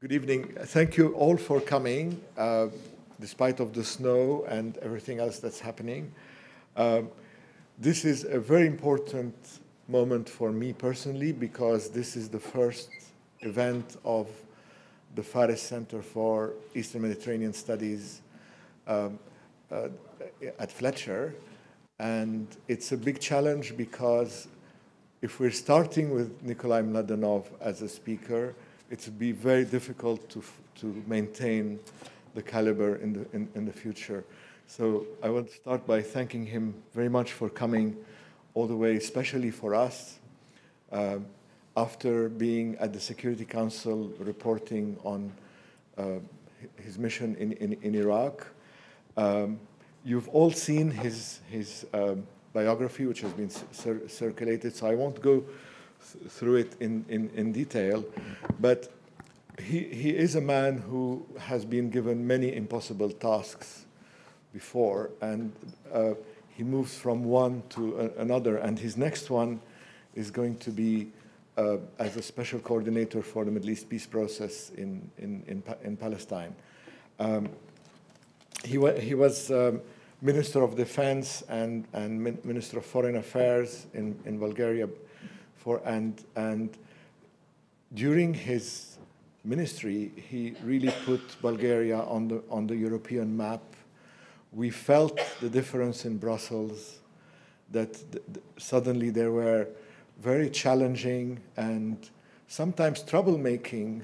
Good evening. Thank you all for coming, despite of the snow and everything else that's happening. This is a very important moment for me personally, because this is the first event of the Fares Center for Eastern Mediterranean Studies at Fletcher. And it's a big challenge, because if we're starting with Nikolay Mladenov as a speaker, it would be very difficult to maintain the caliber in the future. So I want to start by thanking him very much for coming all the way, especially for us, after being at the Security Council reporting on his mission in Iraq. You've all seen his biography, which has been circulated, so I won't go through it in detail, but he is a man who has been given many impossible tasks before, and he moves from one to another, and his next one is going to be as a special coordinator for the Middle East peace process in Palestine. He was Minister of Defense and Minister of Foreign Affairs in Bulgaria, and during his ministry, he really put Bulgaria on the European map. We felt the difference in Brussels, that suddenly there were very challenging and sometimes troublemaking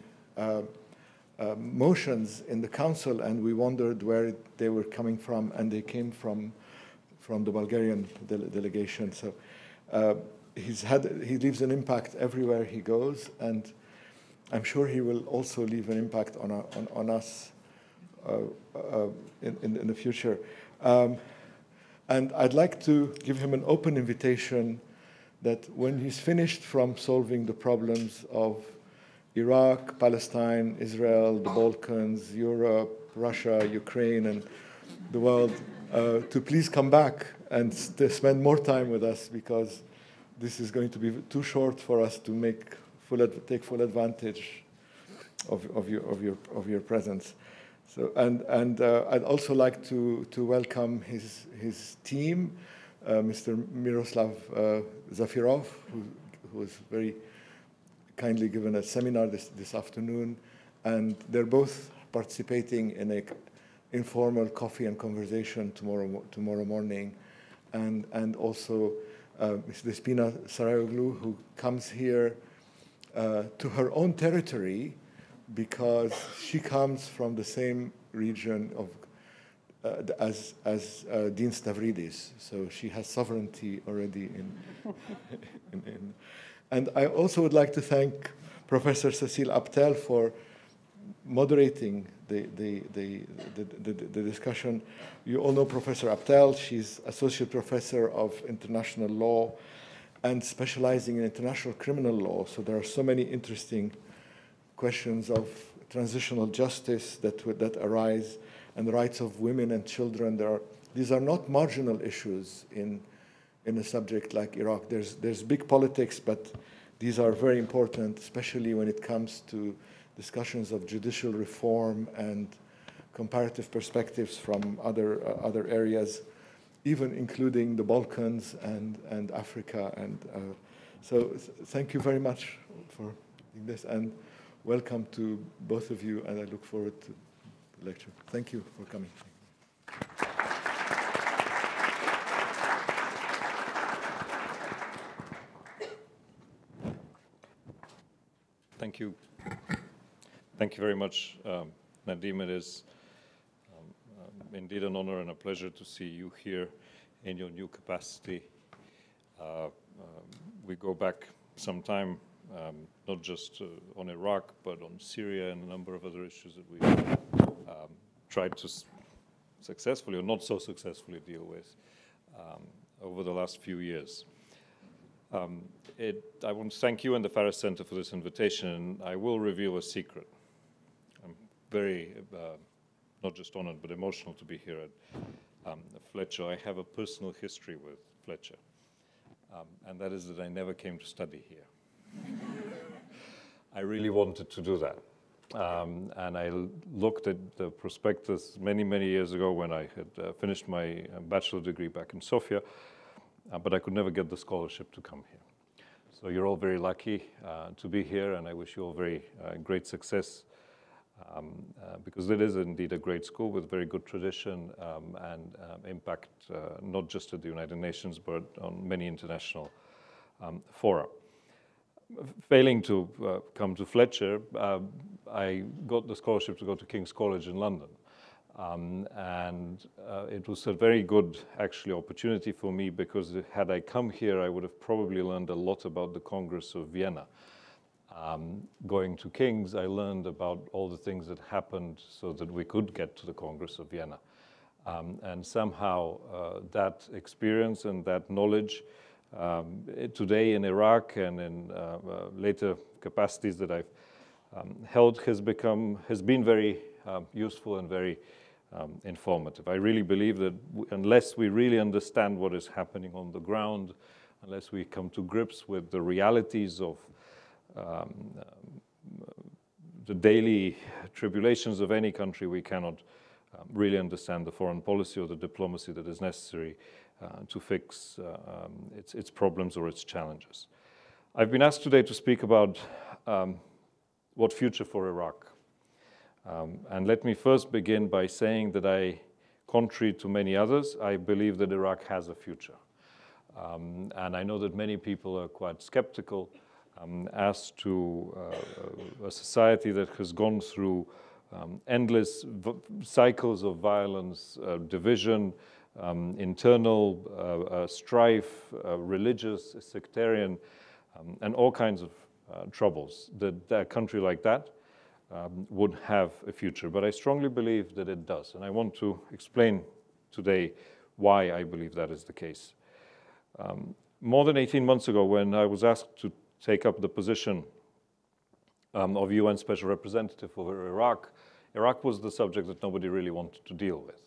motions in the council, and we wondered where they were coming from, and they came from the Bulgarian delegation. So. He leaves an impact everywhere he goes, and I'm sure he will also leave an impact on us in the future. And I'd like to give him an open invitation that when he's finished from solving the problems of Iraq, Palestine, Israel, the Balkans, Europe, Russia, Ukraine, and the world, to please come back and spend more time with us, because this is going to be too short for us to take full advantage of your presence. So, and I'd also like to welcome his team, Mr. Miroslav Zafirov, who was very kindly given a seminar this afternoon, and they're both participating in an informal coffee and conversation tomorrow morning, and also. Ms. Despina Sarayoglu, who comes here to her own territory, because she comes from the same region of as Dean Stavridis, so she has sovereignty already in. And I also would like to thank Professor Cecile Abtel for moderating the discussion. You all know Professor Abtel. She's Associate Professor of International Law and specializing in international criminal law. So there are so many interesting questions of transitional justice that arise, and the rights of women and children. These are not marginal issues in a subject like Iraq. There's big politics, but these are very important, especially when it comes to discussions of judicial reform and comparative perspectives from other areas, even including the Balkans and Africa. And so thank you very much for doing this, and welcome to both of you, and I look forward to the lecture. Thank you for coming. Thank you. Thank you very much, Nadim. It is indeed an honor and a pleasure to see you here in your new capacity. We go back some time, not just on Iraq, but on Syria and a number of other issues that we tried to successfully or not so successfully deal with over the last few years. I want to thank you and the Fares Center for this invitation, and I will reveal a secret. Very, not just honored, but emotional to be here at Fletcher. I have a personal history with Fletcher, and that is that I never came to study here. I really wanted to do that, And I looked at the prospectus many, many years ago when I had finished my bachelor degree back in Sofia, but I could never get the scholarship to come here. So you're all very lucky to be here, and I wish you all very great success, because it is indeed a great school with very good tradition and impact, not just at the United Nations, but on many international fora. Failing to come to Fletcher, I got the scholarship to go to King's College in London. It was a very good, actually, opportunity for me, because had I come here, I would have probably learned a lot about the Congress of Vienna. Going to King's, I learned about all the things that happened so that we could get to the Congress of Vienna. And somehow that experience and that knowledge today in Iraq and in later capacities that I've held has been very useful and very informative. I really believe that unless we really understand what is happening on the ground, unless we come to grips with the realities of the daily tribulations of any country, we cannot really understand the foreign policy or the diplomacy that is necessary to fix its problems or its challenges. I've been asked today to speak about what future for Iraq. And let me first begin by saying that I, contrary to many others, I believe that Iraq has a future. And I know that many people are quite skeptical as to a society that has gone through endless cycles of violence, division, internal strife, religious, sectarian, and all kinds of troubles, that a country like that would have a future. But I strongly believe that it does, and I want to explain today why I believe that is the case. More than 18 months ago, when I was asked to take up the position of UN Special Representative for Iraq, Iraq was the subject that nobody really wanted to deal with.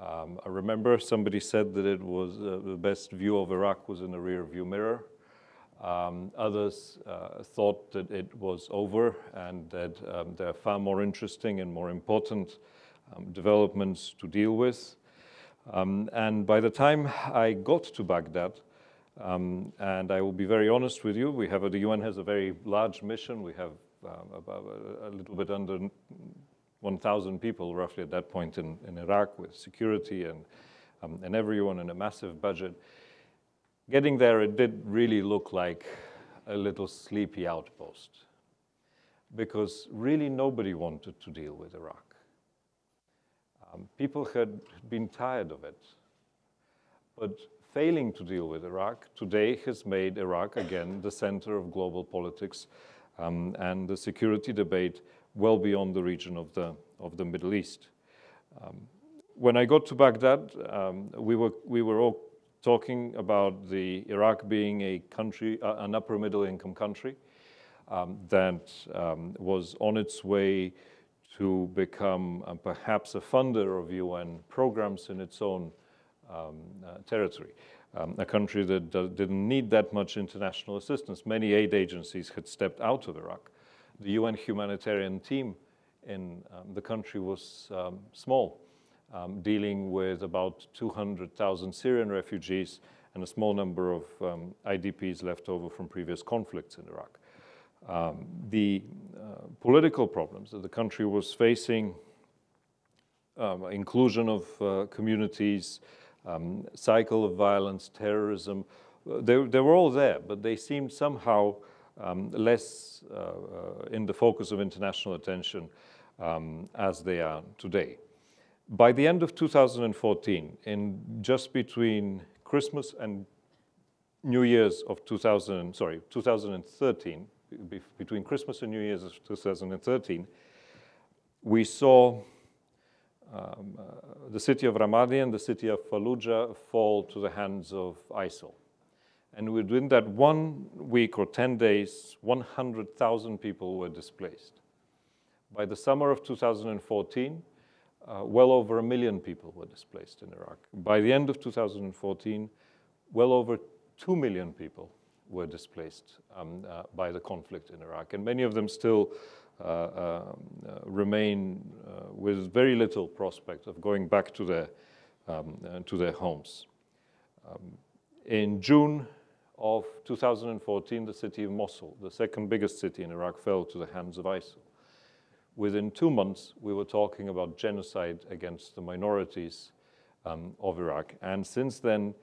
I remember somebody said that it was the best view of Iraq was in a rear view mirror. Others thought that it was over and that there are far more interesting and more important developments to deal with. And by the time I got to Baghdad, and I will be very honest with you, we have, the UN has a very large mission. We have about a little bit under 1,000 people roughly at that point in Iraq, with security and everyone, and a massive budget. Getting there, it did really look like a little sleepy outpost, because really nobody wanted to deal with Iraq. People had been tired of it, but failing to deal with Iraq today has made Iraq again the center of global politics and the security debate well beyond the region of the Middle East. When I got to Baghdad, we were all talking about the Iraq being a country, an upper middle income country that was on its way to become perhaps a funder of UN programs in its own territory. A country that didn't need that much international assistance. Many aid agencies had stepped out of Iraq. The UN humanitarian team in the country was small, dealing with about 200,000 Syrian refugees and a small number of IDPs left over from previous conflicts in Iraq. The political problems that the country was facing, inclusion of communities, cycle of violence, terrorism, they were all there, but they seemed somehow less in the focus of international attention as they are today. By the end of 2014, in just between Christmas and New Year's of 2013, between Christmas and New Year's of 2013, we saw the city of Ramadi and the city of Fallujah fall to the hands of ISIL. And within that 1 week or 10 days, 100,000 people were displaced. By the summer of 2014, well over 1 million people were displaced in Iraq. By the end of 2014, well over 2 million people were displaced by the conflict in Iraq, and many of them still remain with very little prospect of going back to their homes. In June of 2014, the city of Mosul, the second biggest city in Iraq, fell to the hands of ISIL. Within 2 months, we were talking about genocide against the minorities of Iraq. And since then,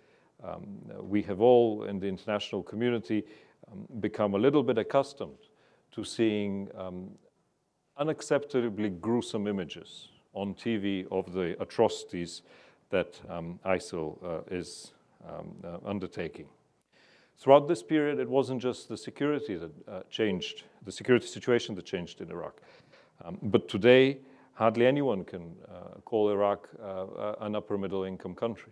we have all in the international community become a little bit accustomed to seeing unacceptably gruesome images on TV of the atrocities that ISIL is undertaking. Throughout this period, it wasn't just the security that changed, the security situation that changed in Iraq. But today, hardly anyone can call Iraq an upper middle income country.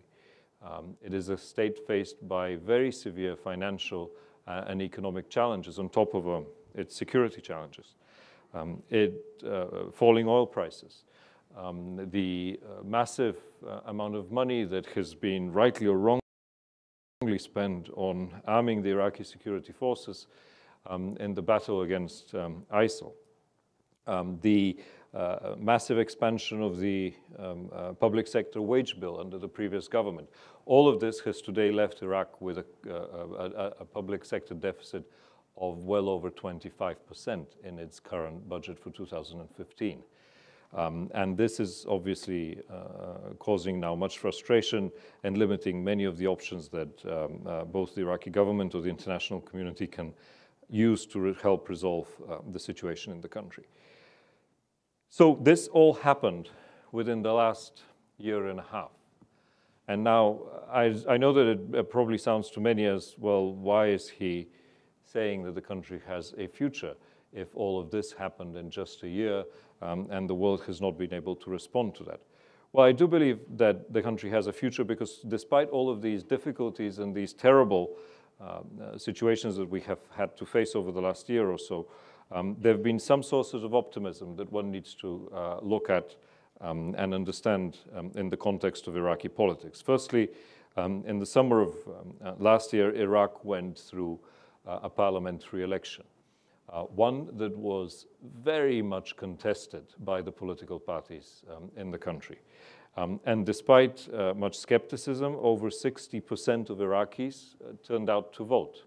It is a state faced by very severe financial and economic challenges on top of its security challenges. Falling oil prices, the massive amount of money that has been rightly or wrongly spent on arming the Iraqi security forces in the battle against ISIL. The massive expansion of the public sector wage bill under the previous government. All of this has today left Iraq with a public sector deficit of well over 25% in its current budget for 2015. And this is obviously causing now much frustration and limiting many of the options that both the Iraqi government or the international community can use to help resolve the situation in the country. So this all happened within the last year and a half. And now I know that it probably sounds to many as, well, why is he saying that the country has a future if all of this happened in just a year and the world has not been able to respond to that? Well, I do believe that the country has a future because despite all of these difficulties and these terrible situations that we have had to face over the last year or so, there have been some sources of optimism that one needs to look at and understand in the context of Iraqi politics. Firstly, in the summer of last year, Iraq went through a parliamentary election, one that was very much contested by the political parties in the country. And despite much skepticism, over 60% of Iraqis turned out to vote.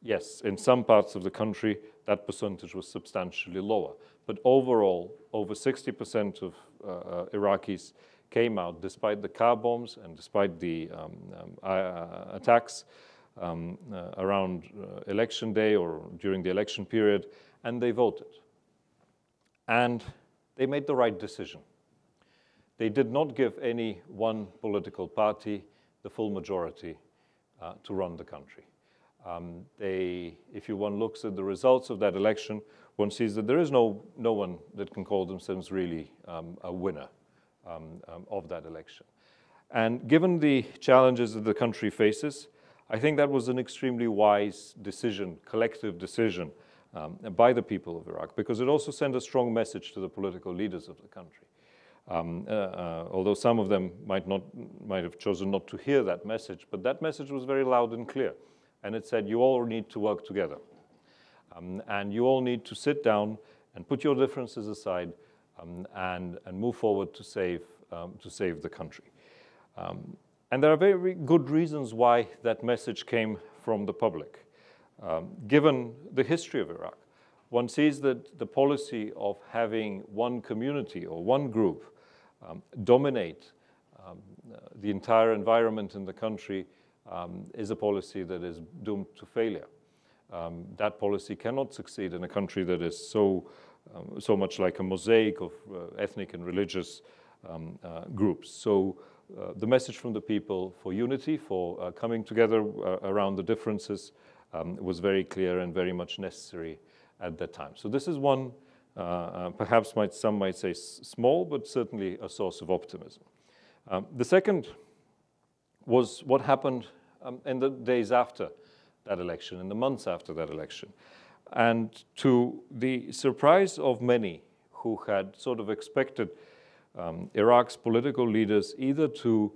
Yes, in some parts of the country, that percentage was substantially lower. But overall, over 60% of Iraqis came out despite the car bombs and despite the attacks around election day or during the election period, and they voted. And they made the right decision. They did not give any one political party the full majority to run the country. If one looks at the results of that election, one sees that there is no one that can call themselves really a winner of that election. And given the challenges that the country faces, I think that was an extremely wise decision, collective decision by the people of Iraq, because it also sent a strong message to the political leaders of the country. Although some of them might have chosen not to hear that message, but that message was very loud and clear. And it said, you all need to work together. And you all need to sit down and put your differences aside and move forward to save the country. And there are very good reasons why that message came from the public. Given the history of Iraq, one sees that the policy of having one community or one group dominate the entire environment in the country is a policy that is doomed to failure. That policy cannot succeed in a country that is so much like a mosaic of ethnic and religious groups. So the message from the people for unity, for coming together around the differences was very clear and very much necessary at that time. So this is one, perhaps some might say small, but certainly a source of optimism. The second was what happened in the days after that election, in the months after that election. And to the surprise of many who had sort of expected Iraq's political leaders either to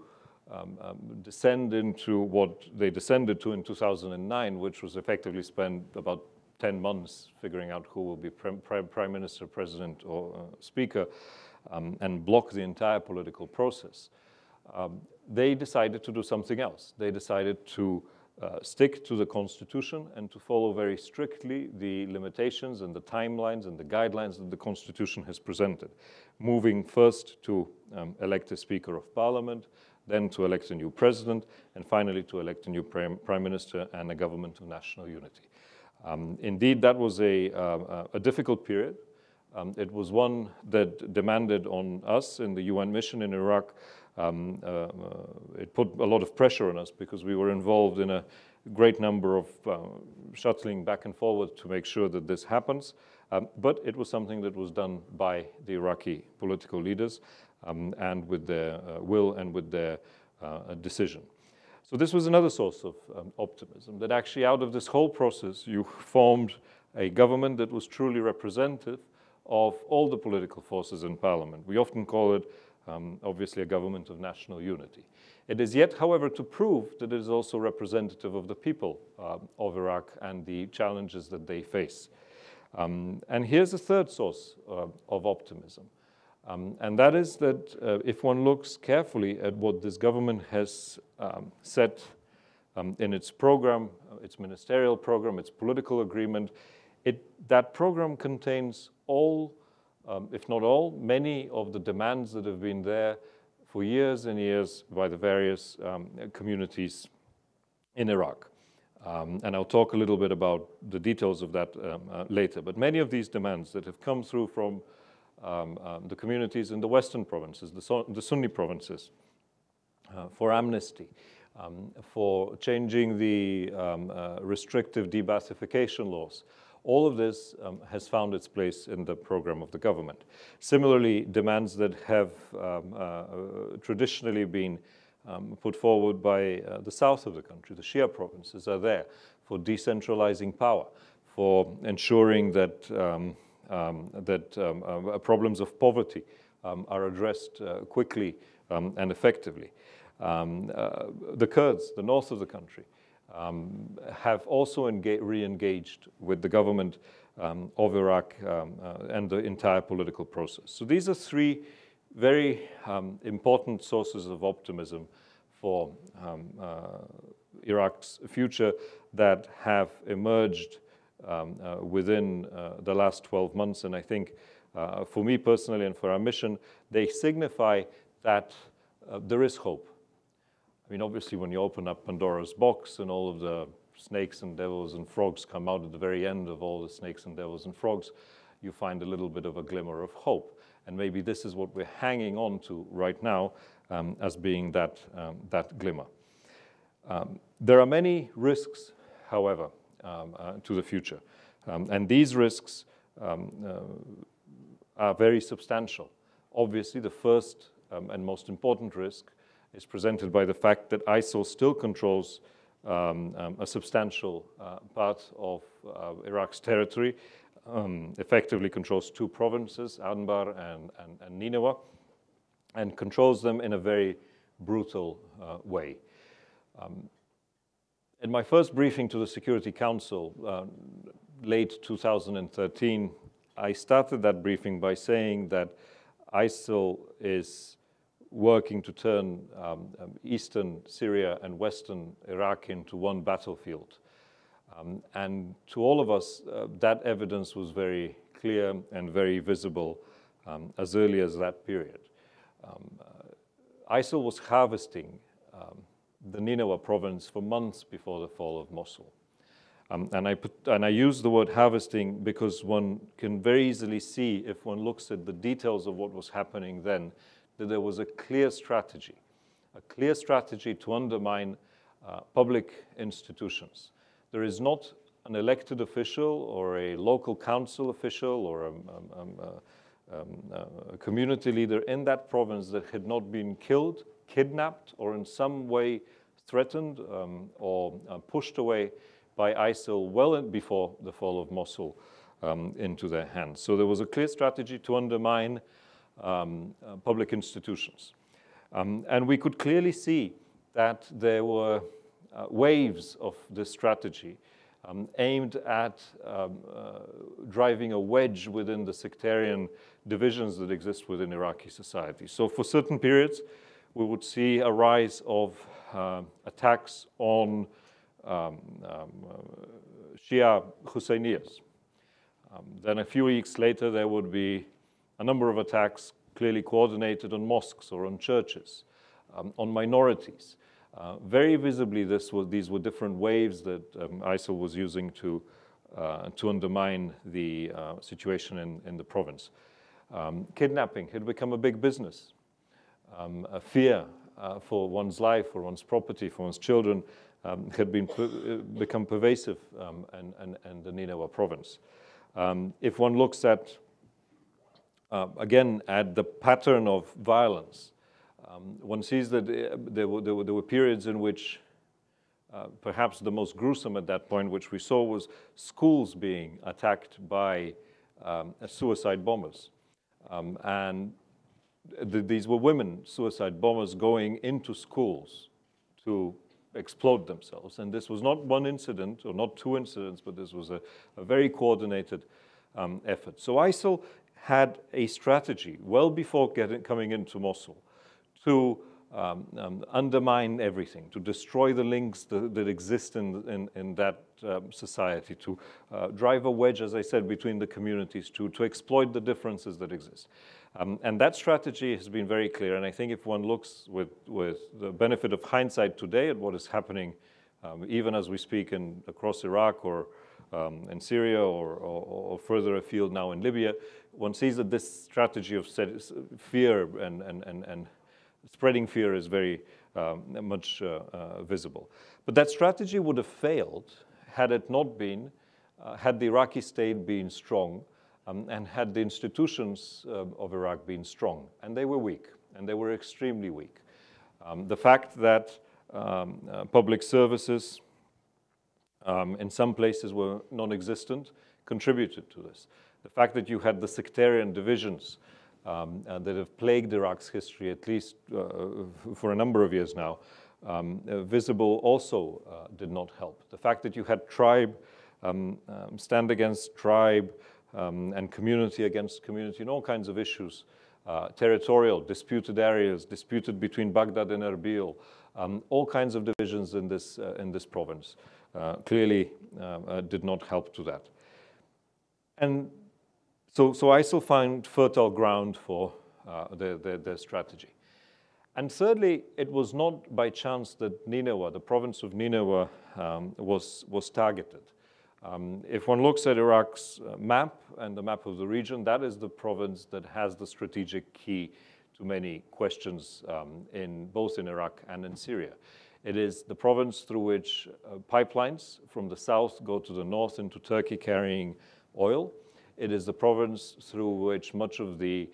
descend into what they descended to in 2009, which was effectively spend about 10 months figuring out who will be prime minister, president, or speaker, and block the entire political process. They decided to do something else. They decided to stick to the Constitution and to follow very strictly the limitations and the timelines and the guidelines that the Constitution has presented, moving first to elect a Speaker of Parliament, then to elect a new president, and finally to elect a new prime minister and a government of national unity. Indeed, that was a difficult period. It was one that demanded on us in the UN mission in Iraq. It put a lot of pressure on us because we were involved in a great number of shuttling back and forward to make sure that this happens. But it was something that was done by the Iraqi political leaders and with their will and with their decision. So this was another source of optimism, that actually out of this whole process you formed a government that was truly representative of all the political forces in parliament. We often call it obviously a government of national unity. It is yet, however, to prove that it is also representative of the people of Iraq and the challenges that they face. And here's a third source of optimism. And that is that if one looks carefully at what this government has set in its program, its ministerial program, its political agreement, that program contains all, if not all, many of the demands that have been there for years and years by the various communities in Iraq. And I'll talk a little bit about the details of that later. But many of these demands that have come through from the communities in the Western provinces, the Sunni provinces, for amnesty, for changing the restrictive debathification laws. All of this has found its place in the program of the government. Similarly, demands that have traditionally been put forward by the south of the country, the Shia provinces, are there for decentralizing power, for ensuring that, problems of poverty are addressed quickly and effectively. The Kurds, the north of the country, have also re-engaged with the government of Iraq and the entire political process. So these are three very important sources of optimism for Iraq's future that have emerged within the last 12 months. And I think for me personally and for our mission, they signify that there is hope. I mean, obviously, when you open up Pandora's box and all of the snakes and devils and frogs come out at the very end of all the snakes and devils and frogs, you find a little bit of a glimmer of hope. And maybe this is what we're hanging on to right now as being that, that glimmer. There are many risks, however, to the future. And these risks are very substantial. Obviously, the first and most important risk is presented by the fact that ISIL still controls a substantial part of Iraq's territory, effectively controls two provinces, Anbar and Nineveh, and controls them in a very brutal way. In my first briefing to the Security Council, late 2013, I started that briefing by saying that ISIL is working to turn eastern Syria and western Iraq into one battlefield. And to all of us, that evidence was very clear and very visible as early as that period. ISIL was harvesting the Nineveh province for months before the fall of Mosul. And I use the word harvesting because one can very easily see, if one looks at the details of what was happening then, that there was a clear strategy to undermine public institutions. There is not an elected official or a local council official or a community leader in that province that had not been killed, kidnapped, or in some way threatened or pushed away by ISIL well before the fall of Mosul into their hands. So there was a clear strategy to undermine public institutions. And we could clearly see that there were waves of this strategy aimed at driving a wedge within the sectarian divisions that exist within Iraqi society. So for certain periods, we would see a rise of attacks on Shia Husseiniyas. Then a few weeks later, there would be a number of attacks clearly coordinated on mosques or on churches, on minorities. Very visibly, these were different waves that ISIL was using to undermine the situation in the province. Kidnapping had become a big business. A fear for one's life, for one's property, for one's children had become pervasive in the Nineveh province. If one looks at, again, at the pattern of violence, one sees that there were periods in which perhaps the most gruesome at that point, which we saw, was schools being attacked by suicide bombers. And these were women suicide bombers going into schools to explode themselves. And this was not one incident, or not two incidents, but this was a very coordinated effort. So ISIL had a strategy well before coming into Mosul to undermine everything, to destroy the links that exist in that society, to drive a wedge, as I said, between the communities, to exploit the differences that exist. And that strategy has been very clear. And I think if one looks with the benefit of hindsight today at what is happening, even as we speak across Iraq or in Syria or further afield now in Libya, one sees that this strategy of fear and spreading fear is very much visible. But that strategy would have failed had it not been, had the Iraqi state been strong, and had the institutions of Iraq been strong. And they were weak, and they were extremely weak. The fact that public services in some places were non-existent contributed to this. The fact that you had the sectarian divisions that have plagued Iraq's history, at least for a number of years now, visible also did not help. The fact that you had tribe, stand against tribe, and community against community, and all kinds of issues, territorial, disputed areas, disputed between Baghdad and Erbil, all kinds of divisions in this province, clearly did not help to that. And so ISIL found fertile ground for their strategy. And thirdly, it was not by chance that Nineveh, the province of Nineveh, was targeted. If one looks at Iraq's map and the map of the region, that is the province that has the strategic key to many questions both in Iraq and in Syria. It is the province through which pipelines from the south go to the north into Turkey carrying oil. It is the province through which much of the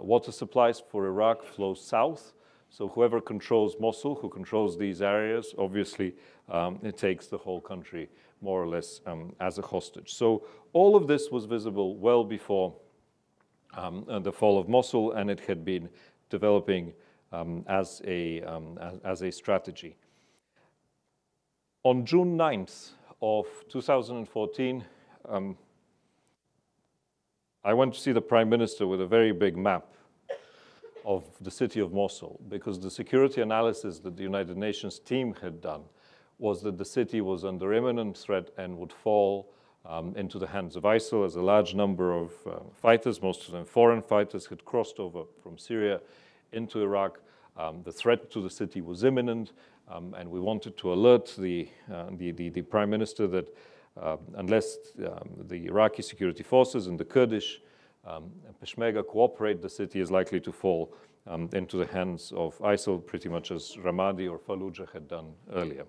water supplies for Iraq flow south. So whoever controls Mosul, who controls these areas, obviously it takes the whole country more or less as a hostage. So all of this was visible well before the fall of Mosul, and it had been developing as a strategy. On June 9th of 2014, I went to see the Prime Minister with a very big map of the city of Mosul, because the security analysis that the United Nations team had done was that the city was under imminent threat and would fall into the hands of ISIL, as a large number of fighters, most of them foreign fighters, had crossed over from Syria into Iraq. The threat to the city was imminent, and we wanted to alert the Prime Minister that unless the Iraqi security forces and the Kurdish and Peshmerga cooperate, the city is likely to fall into the hands of ISIL, pretty much as Ramadi or Fallujah had done earlier.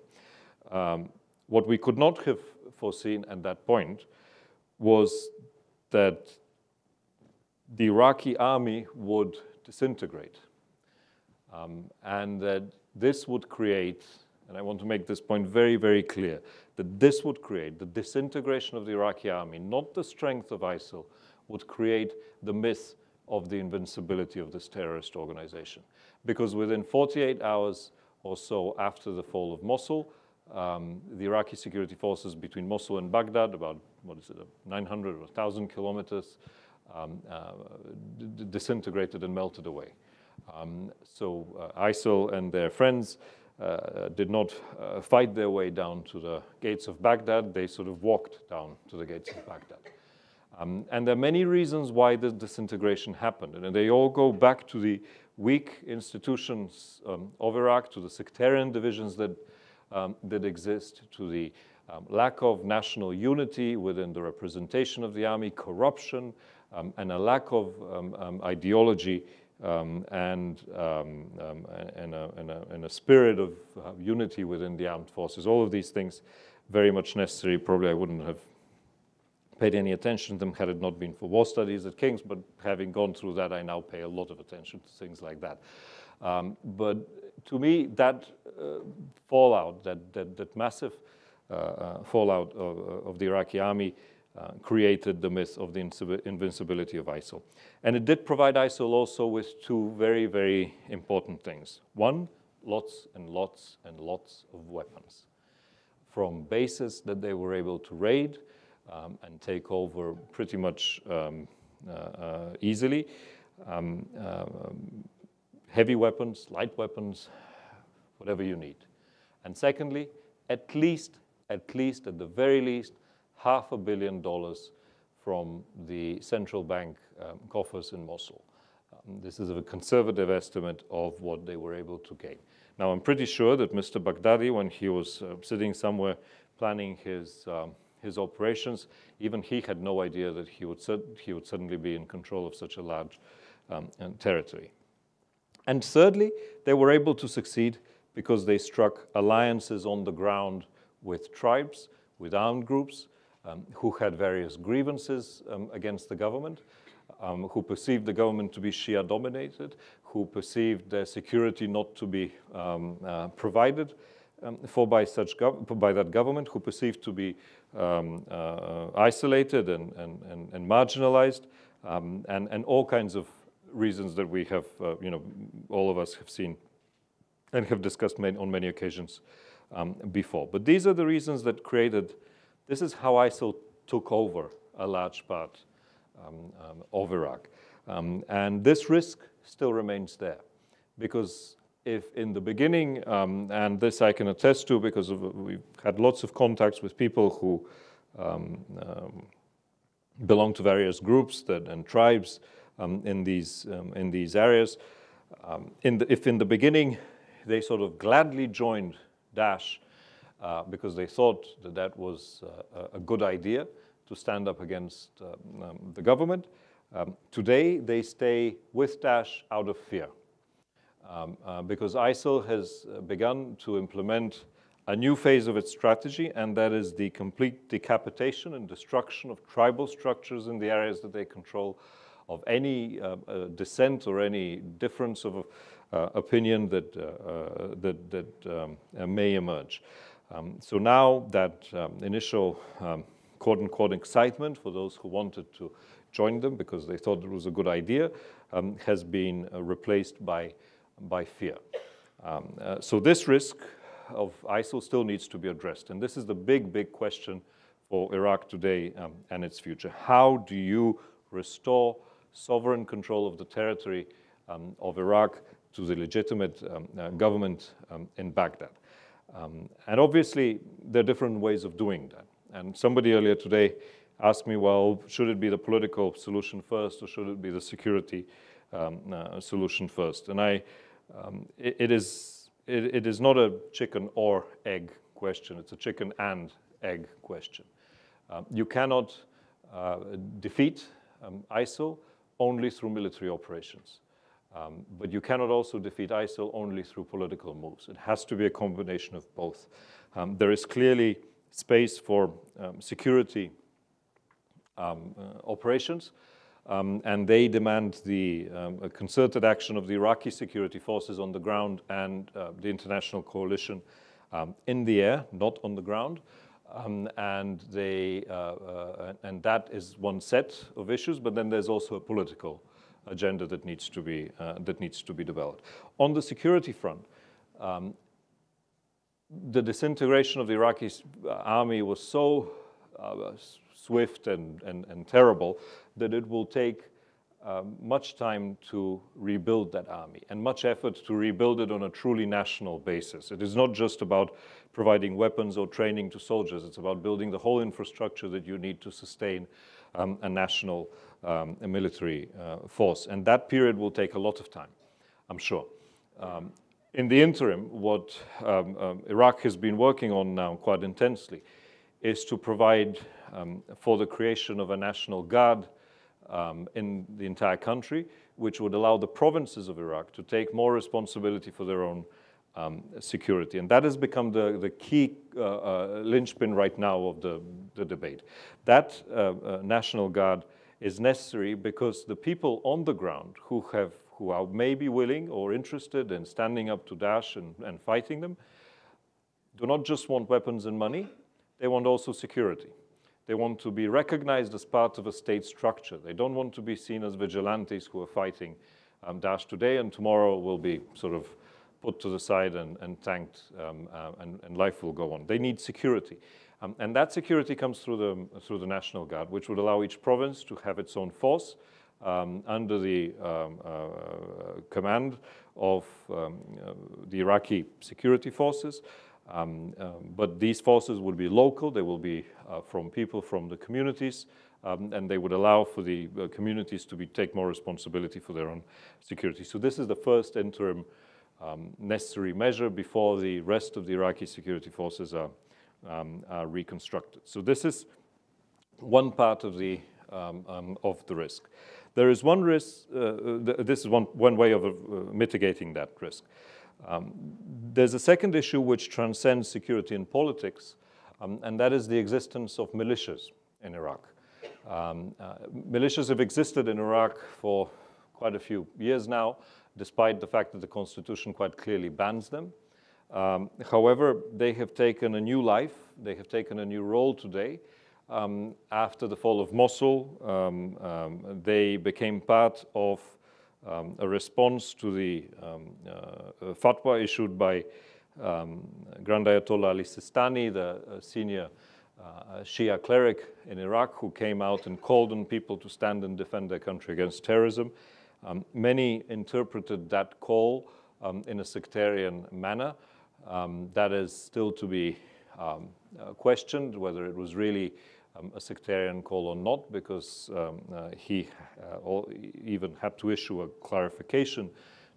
What we could not have foreseen at that point was that the Iraqi army would disintegrate, and that this would create, and I want to make this point very, very clear, that this would create the disintegration of the Iraqi army, not the strength of ISIL, would create the myth of the invincibility of this terrorist organization. Because within 48 hours or so after the fall of Mosul, the Iraqi security forces between Mosul and Baghdad, about, 900 or 1,000 kilometers, disintegrated and melted away. ISIL and their friends did not fight their way down to the gates of Baghdad. They sort of walked down to the gates of Baghdad. And there are many reasons why this disintegration happened. And they all go back to the weak institutions of Iraq, to the sectarian divisions that, that exist, to the lack of national unity within the representation of the army, corruption, and a lack of ideology and a spirit of unity within the armed forces. All of these things very much necessary. Probably I wouldn't have paid any attention to them had it not been for war studies at King's, but having gone through that, I now pay a lot of attention to things like that. But to me, that fallout, that massive fallout of the Iraqi army created the myth of the invincibility of ISIL. And it did provide ISIL also with two very, very important things. One, lots and lots and lots of weapons from bases that they were able to raid and take over pretty much easily. Heavy weapons, light weapons, whatever you need. And secondly, at the very least, $500 million from the central bank coffers in Mosul. This is a conservative estimate of what they were able to gain. Now, I'm pretty sure that Mr. Baghdadi, when he was sitting somewhere planning his operations, even he had no idea that he would suddenly be in control of such a large territory. And thirdly, they were able to succeed because they struck alliances on the ground with tribes, with armed groups who had various grievances against the government, who perceived the government to be Shia dominated, who perceived their security not to be provided by that government, who perceived to be isolated and marginalized, and all kinds of reasons that we have, all of us have seen and have discussed on many occasions before. But these are the reasons that created, this is how ISIL took over a large part of Iraq. And this risk still remains there, because if in the beginning, and this I can attest to because we've had lots of contacts with people who belong to various groups and tribes in these areas, if in the beginning they sort of gladly joined Daesh because they thought that that was a good idea to stand up against the government, today they stay with Daesh out of fear because ISIL has begun to implement a new phase of its strategy, and that is the complete decapitation and destruction of tribal structures in the areas that they control, of any dissent or any difference of opinion that, may emerge. So now that initial quote-unquote excitement for those who wanted to join them because they thought it was a good idea has been replaced by fear. So this risk of ISIL still needs to be addressed. And this is the big, big question for Iraq today and its future. How do you restore sovereign control of the territory of Iraq to the legitimate government in Baghdad? And obviously, there are different ways of doing that. And somebody earlier today asked me, well, should it be the political solution first, or should it be the security solution first? And it is not a chicken or egg question. It's a chicken and egg question. You cannot defeat ISIL only through military operations. But you cannot also defeat ISIL only through political moves. It has to be a combination of both. There is clearly space for security operations, and they demand the concerted action of the Iraqi security forces on the ground and the international coalition in the air, not on the ground. And that is one set of issues, but then there's also a political agenda that needs to be developed. On the security front, the disintegration of the Iraqi army was so swift and terrible that it will take much time to rebuild that army and much effort to rebuild it on a truly national basis. It is not just about providing weapons or training to soldiers. It's about building the whole infrastructure that you need to sustain a national military force. And that period will take a lot of time, I'm sure. In the interim, what Iraq has been working on now quite intensely is to provide for the creation of a national guard in the entire country, which would allow the provinces of Iraq to take more responsibility for their own security. And that has become the key linchpin right now of the debate. That National Guard is necessary because the people on the ground who are maybe willing or interested in standing up to Daesh and fighting them do not just want weapons and money, they want also security. They want to be recognized as part of a state structure. They don't want to be seen as vigilantes who are fighting Daesh today and tomorrow will be sort of put to the side and tanked and life will go on. They need security. And that security comes through the National Guard, which would allow each province to have its own force under the command of the Iraqi security forces. But these forces would be local, they will be from people from the communities, and they would allow for the communities to take more responsibility for their own security. So this is the first interim necessary measure before the rest of the Iraqi security forces are reconstructed. So this is one part of the risk. There is one risk, this is one way of mitigating that risk. There's a second issue which transcends security and politics, and that is the existence of militias in Iraq. Militias have existed in Iraq for quite a few years now, despite the fact that the constitution quite clearly bans them. However, they have taken a new life, they have taken a new role today. After the fall of Mosul, they became part of a response to the fatwa issued by Grand Ayatollah Ali Sistani, the senior Shia cleric in Iraq, who came out and called on people to stand and defend their country against terrorism. Many interpreted that call in a sectarian manner. That is still to be questioned, whether it was really a sectarian call or not, because he even had to issue a clarification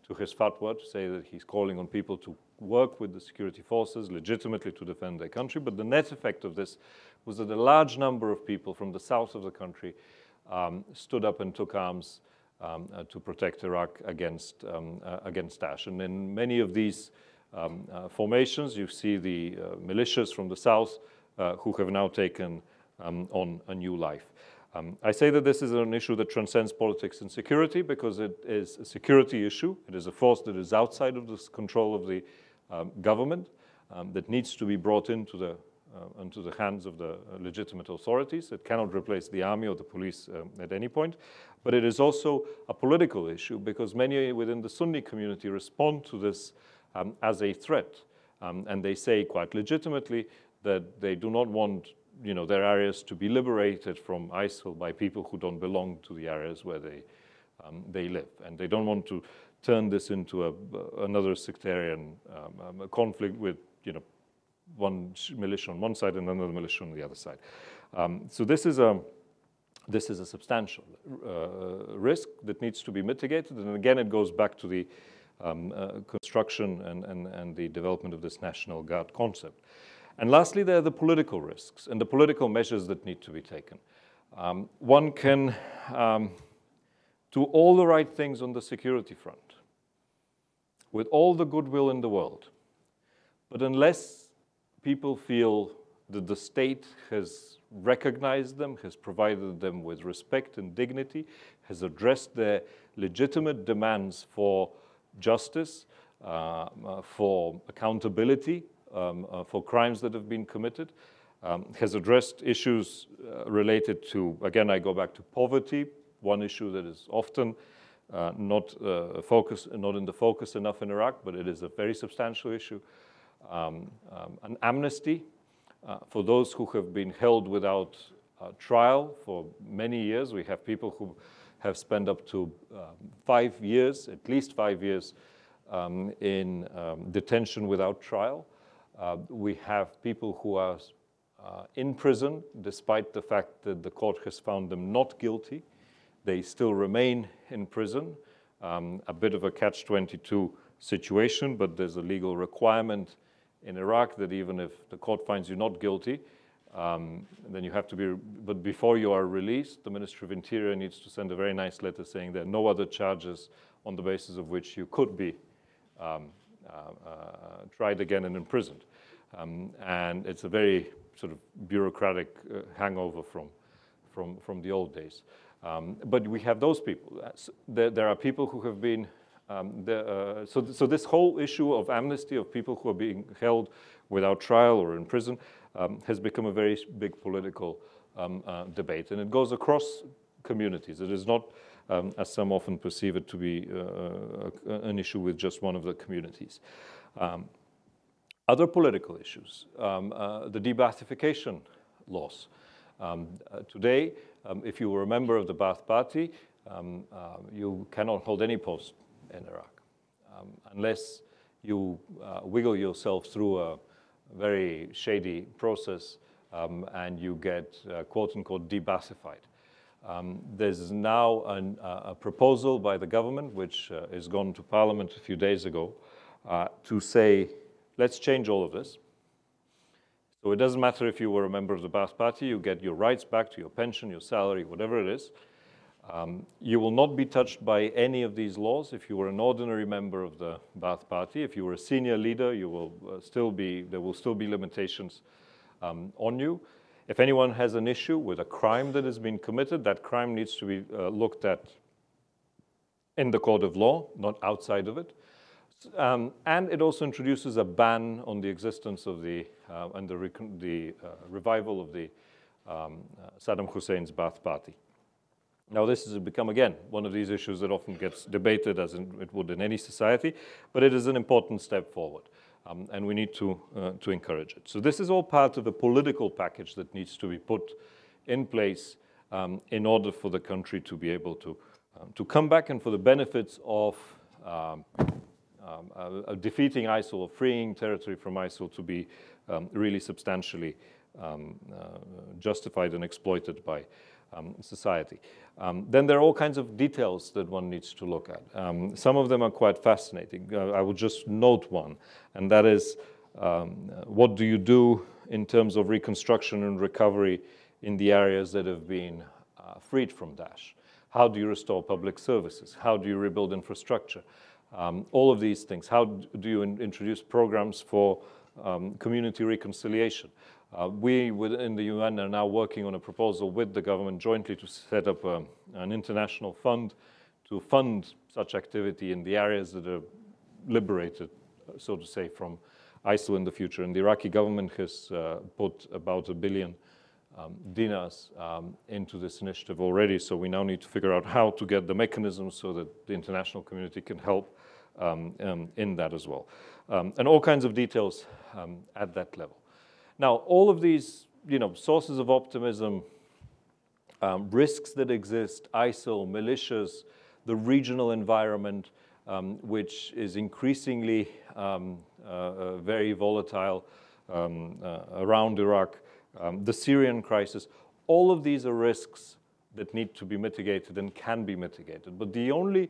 to his fatwa to say that he's calling on people to work with the security forces legitimately to defend their country. But the net effect of this was that a large number of people from the south of the country stood up and took arms to protect Iraq against Daesh. And in many of these formations, you see the militias from the south who have now taken on a new life. I say that this is an issue that transcends politics and security because it is a security issue. It is a force that is outside of the control of the government that needs to be brought into the hands of the legitimate authorities. It cannot replace the army or the police at any point. But it is also a political issue because many within the Sunni community respond to this as a threat. And they say quite legitimately that they do not want their areas to be liberated from ISIL by people who don't belong to the areas where they live. And they don't want to turn this into another sectarian conflict with one militia on one side and another militia on the other side. So this is a substantial risk that needs to be mitigated. And again, it goes back to the construction and the development of this National Guard concept. And lastly, there are the political risks and the political measures that need to be taken. One can do all the right things on the security front with all the goodwill in the world. But unless people feel that the state has recognized them, has provided them with respect and dignity, has addressed their legitimate demands for justice, for accountability, for crimes that have been committed, has addressed issues related to, again, I go back to poverty, one issue that is often not in the focus enough in Iraq, but it is a very substantial issue. an amnesty for those who have been held without trial for many years. We have people who have spent up to 5 years, at least 5 years, in detention without trial. We have people who are in prison, despite the fact that the court has found them not guilty. They still remain in prison. A bit of a catch-22 situation, but there's a legal requirement in Iraq that even if the court finds you not guilty, then you have to be, but before you are released, the Ministry of Interior needs to send a very nice letter saying there are no other charges on the basis of which you could be tried again and imprisoned. And it's a very sort of bureaucratic hangover from the old days. But we have those people. There are people who have been, so this whole issue of amnesty of people who are being held without trial or in prison has become a very big political debate. And it goes across communities. It is not, as some often perceive it, to be an issue with just one of the communities. Other political issues, the debathification laws. Today, if you were a member of the Baath Party, you cannot hold any post in Iraq unless you wiggle yourself through a very shady process and you get quote-unquote debathified. There's now a proposal by the government, which has gone to Parliament a few days ago, to say, let's change all of this. So it doesn't matter if you were a member of the Baath Party, you get your rights back to your pension, your salary, whatever it is. You will not be touched by any of these laws if you were an ordinary member of the Baath Party. If you were a senior leader, you will there will still be limitations on you. If anyone has an issue with a crime that has been committed, that crime needs to be looked at in the court of law, not outside of it. And it also introduces a ban on the existence of the, and the revival of the Saddam Hussein's Baath Party. Now this has become, again, one of these issues that often gets debated as it would in any society, but it is an important step forward, and we need to encourage it. So this is all part of a political package that needs to be put in place in order for the country to be able to come back and for the benefits of defeating ISIL or freeing territory from ISIL to be really substantially justified and exploited by society. Then there are all kinds of details that one needs to look at. Some of them are quite fascinating. I will just note one, and that is what do you do in terms of reconstruction and recovery in the areas that have been freed from Daesh? How do you restore public services? How do you rebuild infrastructure? All of these things. How do you introduce programs for community reconciliation? We in the UN are now working on a proposal with the government jointly to set up an international fund to fund such activity in the areas that are liberated, so to say, from ISIL in the future. And the Iraqi government has put about $1 billion dinars into this initiative already. So we now need to figure out how to get the mechanisms so that the international community can help in that as well. And all kinds of details at that level. Now, all of these, you know, sources of optimism, risks that exist, ISIL, militias, the regional environment, which is increasingly very volatile around Iraq, the Syrian crisis, all of these are risks that need to be mitigated and can be mitigated. But the only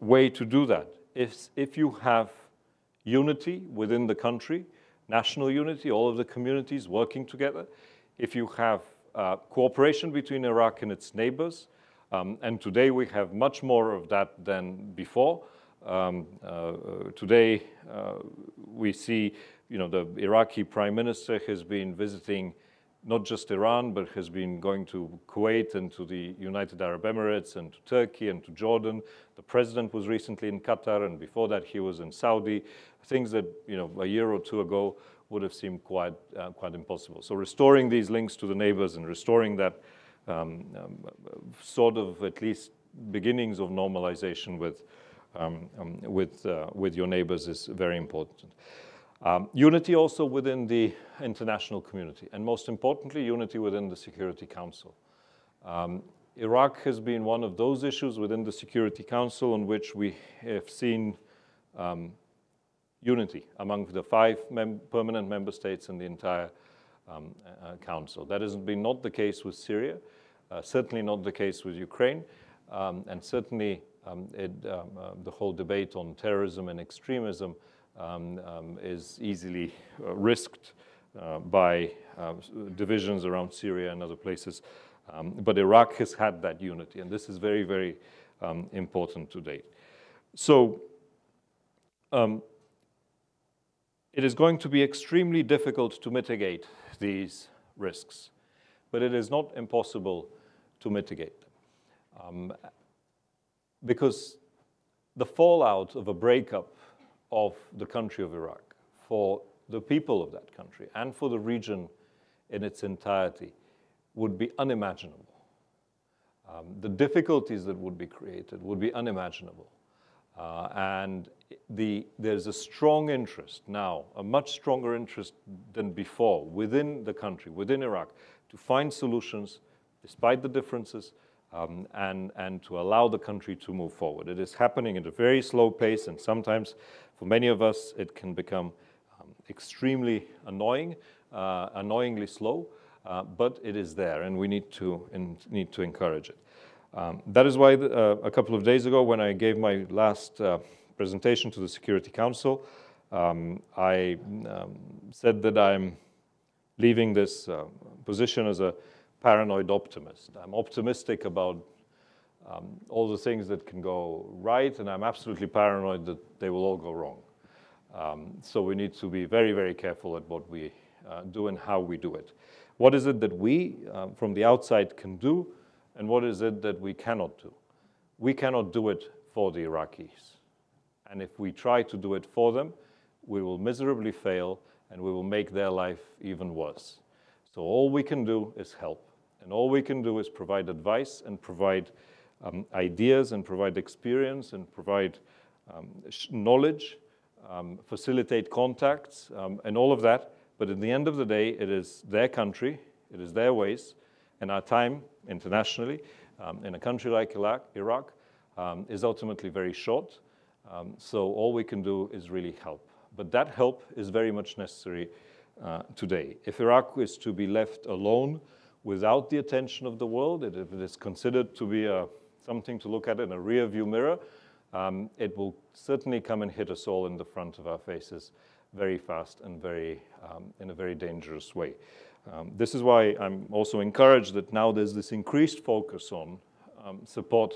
way to do that is if you have unity within the country, national unity, all of the communities working together, if you have cooperation between Iraq and its neighbors, and today we have much more of that than before. Today we see, you know, the Iraqi prime minister has been visiting not just Iran, but has been going to Kuwait and to the United Arab Emirates and to Turkey and to Jordan. The president was recently in Qatar, and before that he was in Saudi. Things that, you know, a year or two ago would have seemed quite impossible. So restoring these links to the neighbors and restoring that sort of at least beginnings of normalization with your neighbors is very important. Unity also within the international community, and most importantly, unity within the Security Council. Iraq has been one of those issues within the Security Council on which we have seen unity among the five permanent member states and the entire council. That has been not the case with Syria, certainly not the case with Ukraine, and certainly the whole debate on terrorism and extremism is easily risked by divisions around Syria and other places. But Iraq has had that unity, and this is very, very important to date. So it is going to be extremely difficult to mitigate these risks, but it is not impossible to mitigate them. Because the fallout of a breakup of the country of Iraq, for the people of that country, and for the region in its entirety, would be unimaginable. The difficulties that would be created would be unimaginable. And there's a strong interest now, a much stronger interest than before, within the country, within Iraq, to find solutions despite the differences and to allow the country to move forward. It is happening at a very slow pace, and sometimes for many of us it can become extremely annoying, annoyingly slow, but it is there, and we need to encourage it. That is why a couple of days ago, when I gave my last presentation to the Security Council, I said that I'm leaving this position as a paranoid optimist. I'm optimistic about all the things that can go right, and I'm absolutely paranoid that they will all go wrong. So we need to be very, very careful at what we do and how we do it. What is it that we, from the outside, can do, and what is it that we cannot do? We cannot do it for the Iraqis. And if we try to do it for them, we will miserably fail, and we will make their life even worse. So all we can do is help, and all we can do is provide advice and provide ideas and provide experience and provide knowledge, facilitate contacts, and all of that. But at the end of the day, it is their country, it is their ways, and our time internationally in a country like Iraq is ultimately very short. So all we can do is really help. But that help is very much necessary today. If Iraq is to be left alone without the attention of the world, if it is considered to be something to look at in a rear-view mirror, it will certainly come and hit us all in the front of our faces very fast and very, in a very dangerous way. This is why I'm also encouraged that now there's this increased focus on support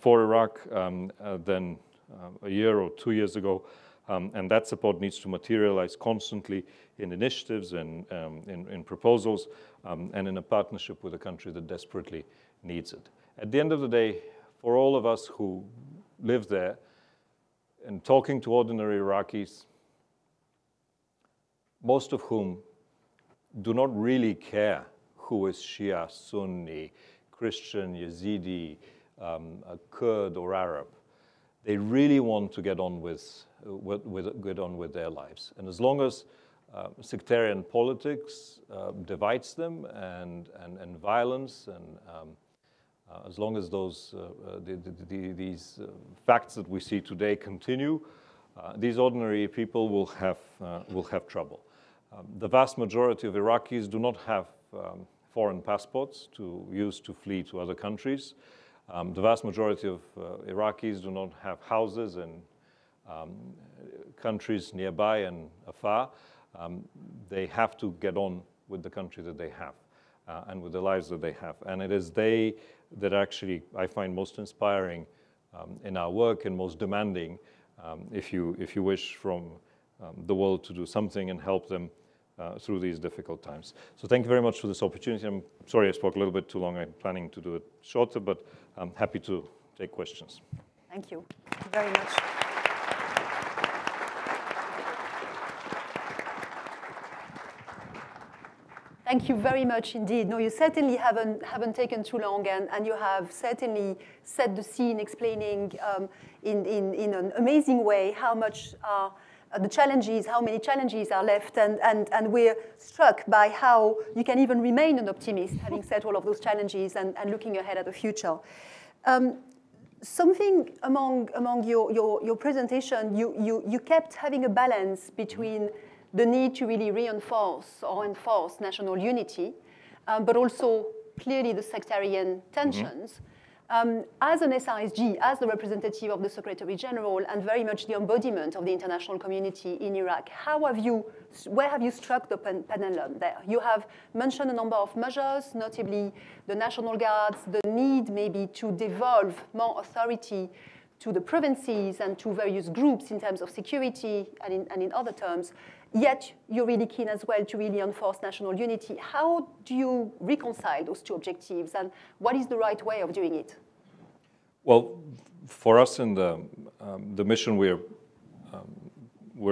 for Iraq than a year or 2 years ago, and that support needs to materialize constantly in initiatives and in proposals and in a partnership with a country that desperately needs it. At the end of the day, for all of us who live there, and talking to ordinary Iraqis, most of whom do not really care who is Shia, Sunni, Christian, Yazidi, a Kurd, or Arab. They really want to get on with their lives. And as long as sectarian politics divides them and violence, and as long as those these facts that we see today continue, these ordinary people will have trouble. The vast majority of Iraqis do not have foreign passports to use to flee to other countries. The vast majority of Iraqis do not have houses in countries nearby and afar. They have to get on with the country that they have and with the lives that they have. And it is they that actually I find most inspiring in our work and most demanding, if you wish, from the world to do something and help them through these difficult times. So thank you very much for this opportunity. I'm sorry I spoke a little bit too long. I'm planning to do it shorter, but I'm happy to take questions. Thank you very much. Thank you very much indeed. No, you certainly haven't taken too long, and you have certainly set the scene, explaining in an amazing way how much the challenges, how many challenges are left, and we're struck by how you can even remain an optimist, having set all of those challenges and looking ahead at the future. Something among your presentation, you kept having a balance between the need to really reinforce or enforce national unity, but also clearly the sectarian tensions. As an SRSG, as the representative of the Secretary General, and very much the embodiment of the international community in Iraq, where have you struck the pendulum there? You have mentioned a number of measures, notably the National Guards, the need maybe to devolve more authority to the provinces and to various groups in terms of security and in other terms, yet you're really keen as well to really enforce national unity. How do you reconcile those two objectives, and what is the right way of doing it? Well, for us in the mission, we're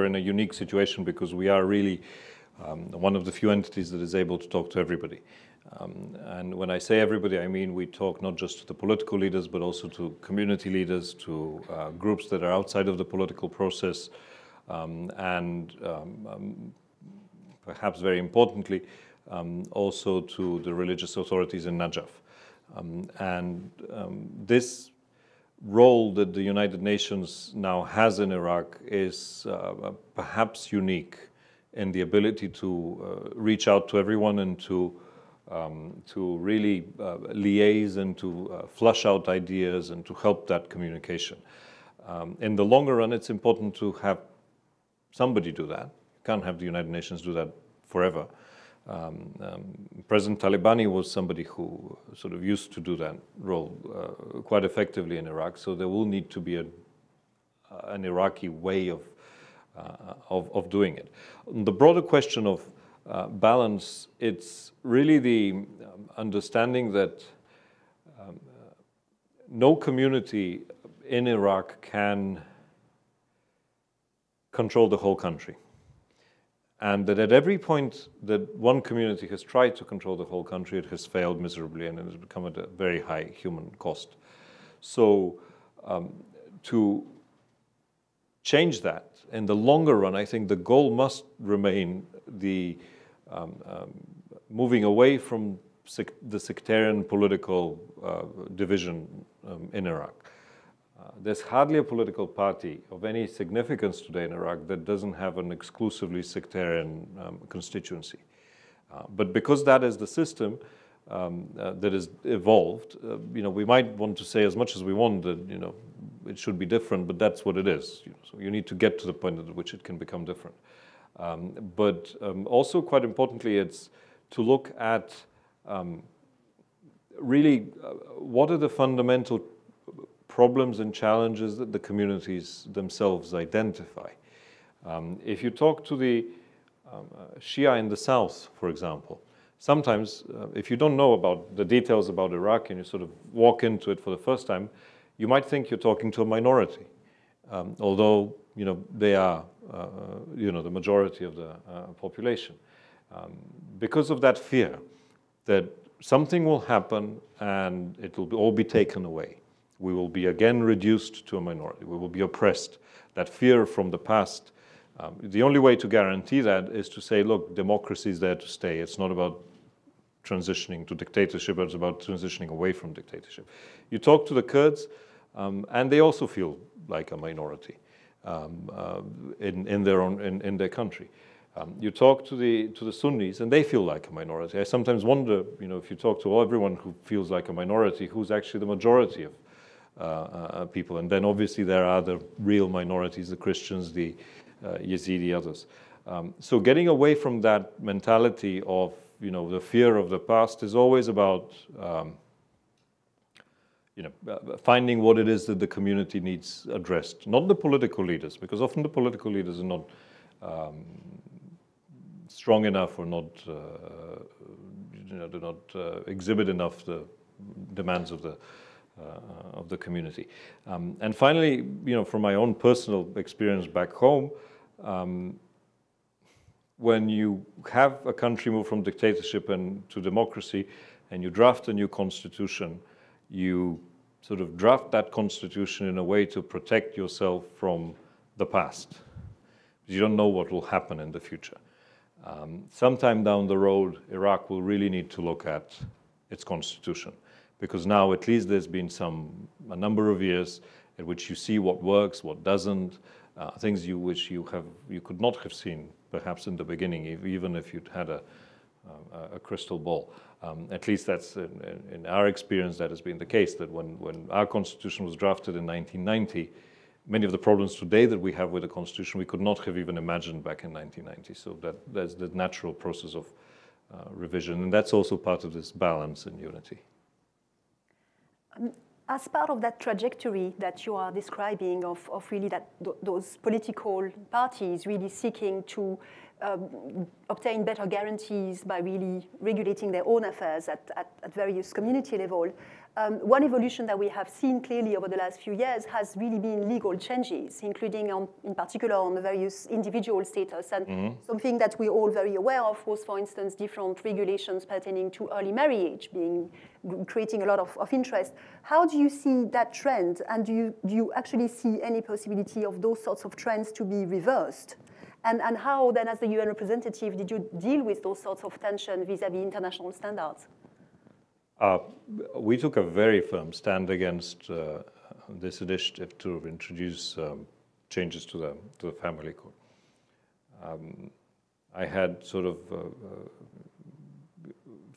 in a unique situation because we are really one of the few entities that is able to talk to everybody. And when I say everybody, I mean we talk not just to the political leaders, but also to community leaders, to groups that are outside of the political process, and perhaps very importantly, also to the religious authorities in Najaf. This role that the United Nations now has in Iraq is perhaps unique in the ability to reach out to everyone and to really liaise and to flush out ideas and to help that communication. In the longer run, it's important to have somebody do that. You can't have the United Nations do that forever. President Talibani was somebody who sort of used to do that role quite effectively in Iraq, so there will need to be an Iraqi way of doing it. The broader question of balance, it's really the understanding that no community in Iraq can control the whole country, and that at every point that one community has tried to control the whole country, it has failed miserably, and it has become at a very high human cost. So to change that in the longer run, I think the goal must remain the moving away from the sectarian political division in Iraq. There's hardly a political party of any significance today in Iraq that doesn't have an exclusively sectarian constituency. But because that is the system that is evolved, we might want to say as much as we want that it should be different, but that's what it is. So you need to get to the point at which it can become different. Also, quite importantly, it's to look at really what are the fundamental problems and challenges that the communities themselves identify. If you talk to the Shia in the south, for example, sometimes if you don't know about the details about Iraq and you sort of walk into it for the first time, you might think you're talking to a minority, although they are the majority of the population. Because of that fear that something will happen and it will all be taken away. We will be again reduced to a minority. We will be oppressed. That fear from the past, the only way to guarantee that is to say, look, democracy is there to stay. It's not about transitioning to dictatorship. It's about transitioning away from dictatorship. You talk to the Kurds, and they also feel like a minority in their country. You talk to the Sunnis, and they feel like a minority. I sometimes wonder, if you talk to everyone who feels like a minority, who's actually the majority of people. And then obviously there are the real minorities, the Christians, the Yazidi, others. So getting away from that mentality of the fear of the past is always about finding what it is that the community needs addressed, not the political leaders, because often the political leaders are not strong enough or not do not exhibit enough the demands of the community. And finally, from my own personal experience back home, when you have a country move from dictatorship and to democracy, and you draft a new constitution, you sort of draft that constitution in a way to protect yourself from the past. You don't know what will happen in the future. Sometime down the road, Iraq will really need to look at its constitution, because now at least there's been a number of years in which you see what works, what doesn't, things you wish you could not have seen perhaps in the beginning, even if you'd had a crystal ball. At least that's in our experience, that has been the case, that when our constitution was drafted in 1990, many of the problems today that we have with the constitution we could not have even imagined back in 1990. So that's the natural process of revision, and that's also part of this balance and unity. As part of that trajectory that you are describing of really that those political parties really seeking to obtain better guarantees by really regulating their own affairs at various community level, one evolution that we have seen clearly over the last few years has really been legal changes, including in particular on the various individual status, and something that we're all very aware of was, for instance, different regulations pertaining to early marriage creating a lot of interest. How do you see that trend, and do you actually see any possibility of those sorts of trends to be reversed? And how then, as the UN representative, did you deal with those sorts of tension vis-à-vis international standards? We took a very firm stand against this initiative to introduce changes to the family code. I had sort of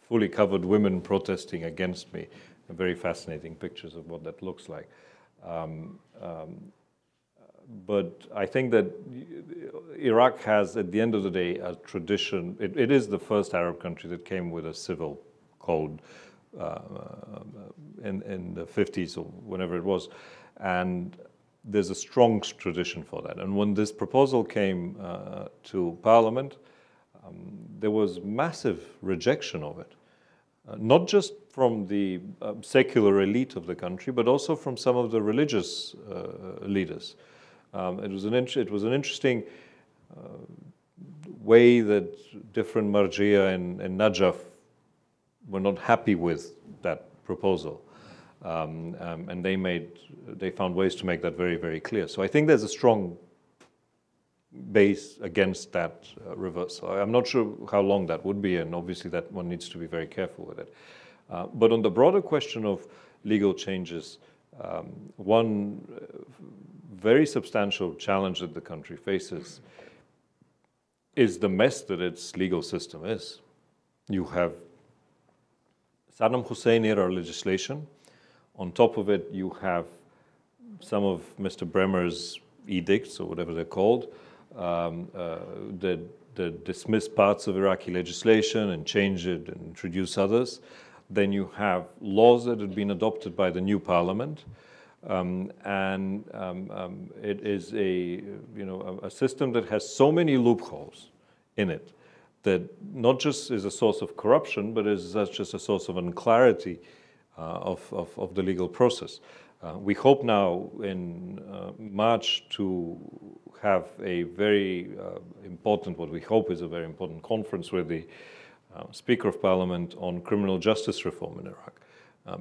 fully covered women protesting against me, and very fascinating pictures of what that looks like. But I think that Iraq has, at the end of the day, a tradition. It is the first Arab country that came with a civil code in the 50s or whenever it was. And there's a strong tradition for that. And when this proposal came to Parliament, there was massive rejection of it. Not just from the secular elite of the country, but also from some of the religious leaders. It was an interesting way that different marjia in Najaf were not happy with that proposal, and they found ways to make that very, very clear. So I think there's a strong base against that reversal. I'm not sure how long that would be, and obviously that one needs to be very careful with it. But on the broader question of legal changes, one very substantial challenge that the country faces is the mess that its legal system is. You have Saddam Hussein-era legislation. On top of it, you have some of Mr. Bremer's edicts, or whatever they're called, that dismiss parts of Iraqi legislation and change it and introduce others. Then you have laws that had been adopted by the new parliament, it is a system that has so many loopholes in it that not just is a source of corruption, but is just a source of unclarity of the legal process. We hope now in March to have a very important, what we hope is a very important conference with the Speaker of Parliament on criminal justice reform in Iraq,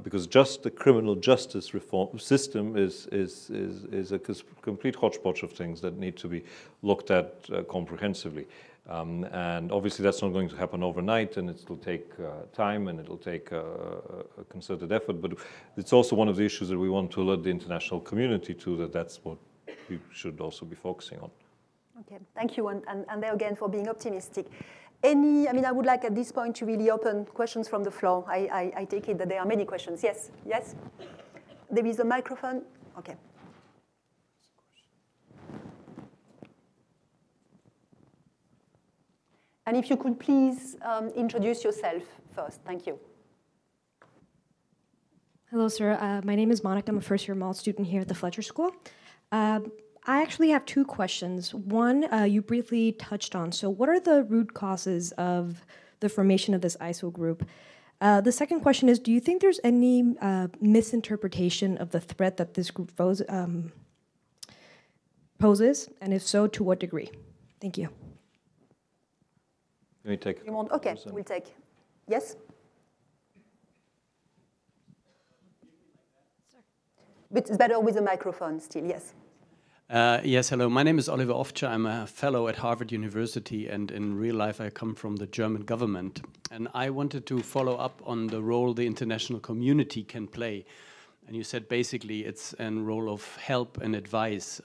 because just the criminal justice reform system is a complete hodgepodge of things that need to be looked at comprehensively. And obviously that's not going to happen overnight, and it will take time, and it will take a concerted effort. But it's also one of the issues that we want to alert the international community to, that's what we should also be focusing on. Okay, thank you, and there again for being optimistic. I would like at this point to really open questions from the floor. I take it that there are many questions. Yes, yes. There is a microphone. Okay. And if you could please introduce yourself first. Thank you. Hello, sir. My name is Monica. I'm a first-year MAL student here at the Fletcher School. I actually have two questions. One, you briefly touched on. So what are the root causes of the formation of this ISIL group? The second question is, do you think there's any misinterpretation of the threat that this group poses? And if so, to what degree? Thank you. Let me take it. Okay, we'll take. Yes? But it's better with the microphone still, yes. Yes, hello. My name is Oliver Oftscher. I'm a fellow at Harvard University, and in real life I come from the German government. And I wanted to follow up on the role the international community can play. And you said basically it's a role of help and advice.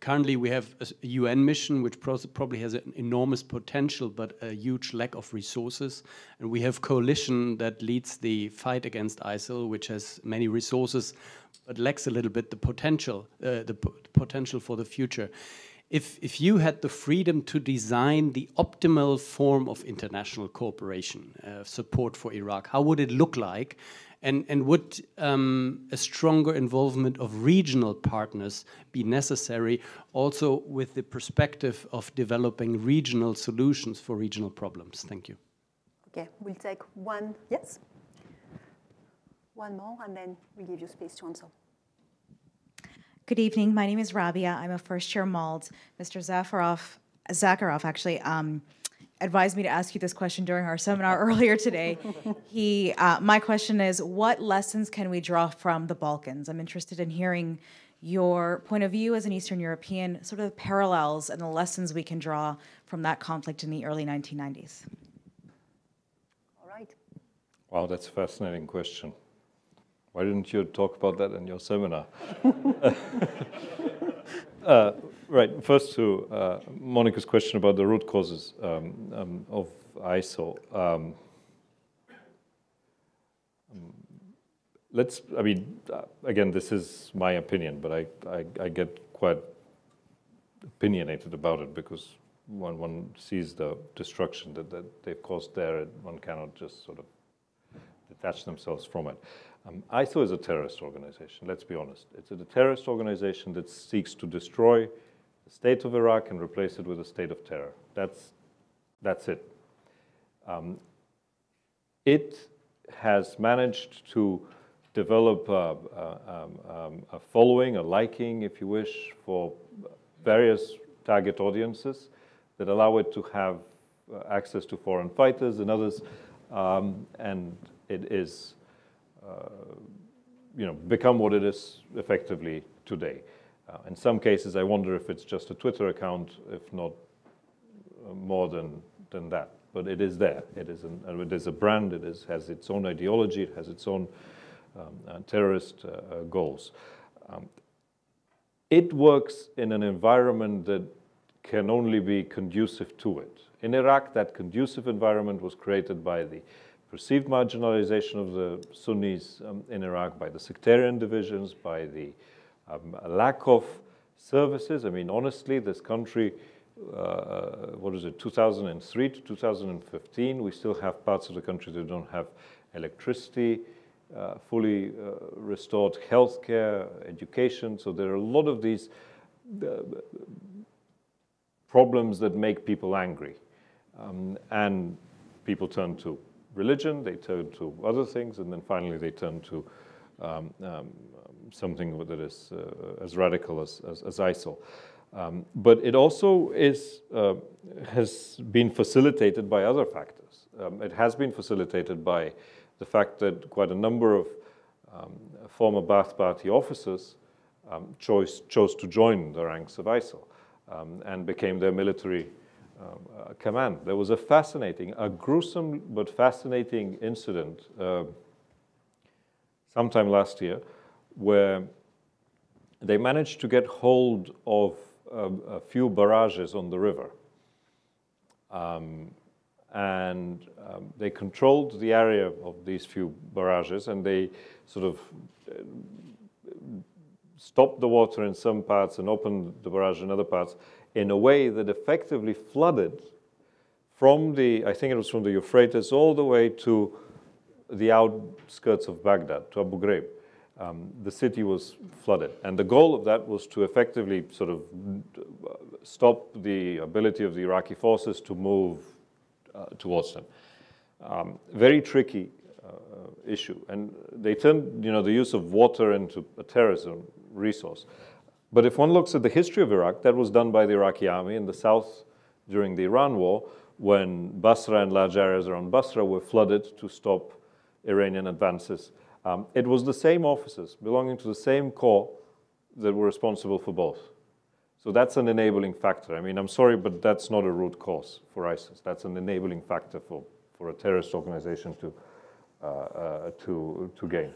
Currently we have a UN mission which probably has an enormous potential but a huge lack of resources. And we have coalition that leads the fight against ISIL, which has many resources but lacks a little bit the potential for the future. If you had the freedom to design the optimal form of international cooperation, support for Iraq, how would it look like? And would a stronger involvement of regional partners be necessary, also with the perspective of developing regional solutions for regional problems? Thank you. Okay, we'll take one, yes? One more, and then we'll give you space to answer. Good evening. My name is Rabia. I'm a first-year MALD. Mr. Zakharov actually advised me to ask you this question during our seminar earlier today. My question is, what lessons can we draw from the Balkans? I'm interested in hearing your point of view as an Eastern European, sort of the parallels and the lessons we can draw from that conflict in the early 1990s. All right. Wow, that's a fascinating question. Why didn't you talk about that in your seminar? Right, first to Monica's question about the root causes of ISIL. I mean, again, this is my opinion, but I get quite opinionated about it because when one sees the destruction that they've caused there, one cannot just sort of detach themselves from it. ISIL is a terrorist organization, let's be honest. It's a terrorist organization that seeks to destroy the state of Iraq and replace it with a state of terror. That's it. It has managed to develop a following, a liking, if you wish, for various target audiences that allow it to have access to foreign fighters and others, and it is become what it is effectively today. In some cases, I wonder if it's just a Twitter account, if not more than that. But it is there. It is a brand. It has its own ideology. It has its own terrorist goals. It works in an environment that can only be conducive to it. In Iraq, that conducive environment was created by the perceived marginalization of the Sunnis in Iraq, by the sectarian divisions, by the lack of services. I mean, honestly, this country, 2003 to 2015, we still have parts of the country that don't have electricity, fully restored healthcare, education. So there are a lot of these problems that make people angry. And people turn to religion, they turn to other things, and then finally they turn to something that is as radical as ISIL. But it also has been facilitated by other factors. It has been facilitated by the fact that quite a number of former Baath Party officers chose to join the ranks of ISIL and became their military command. There was a gruesome but fascinating incident sometime last year where they managed to get hold of a few barrages on the river. They controlled the area of these few barrages, and they sort of stopped the water in some parts and opened the barrage in other parts, in a way that effectively flooded from I think it was from the Euphrates all the way to the outskirts of Baghdad, to Abu Ghraib. The city was flooded. And the goal of that was to effectively sort of stop the ability of the Iraqi forces to move towards them. Very tricky issue. And they turned the use of water into a terrorism resource. But if one looks at the history of Iraq, that was done by the Iraqi army in the south during the Iran war, when Basra and large areas around Basra were flooded to stop Iranian advances. It was the same officers belonging to the same corps that were responsible for both. So that's an enabling factor. I mean, I'm sorry, but that's not a root cause for ISIS. That's an enabling factor for a terrorist organization to gain.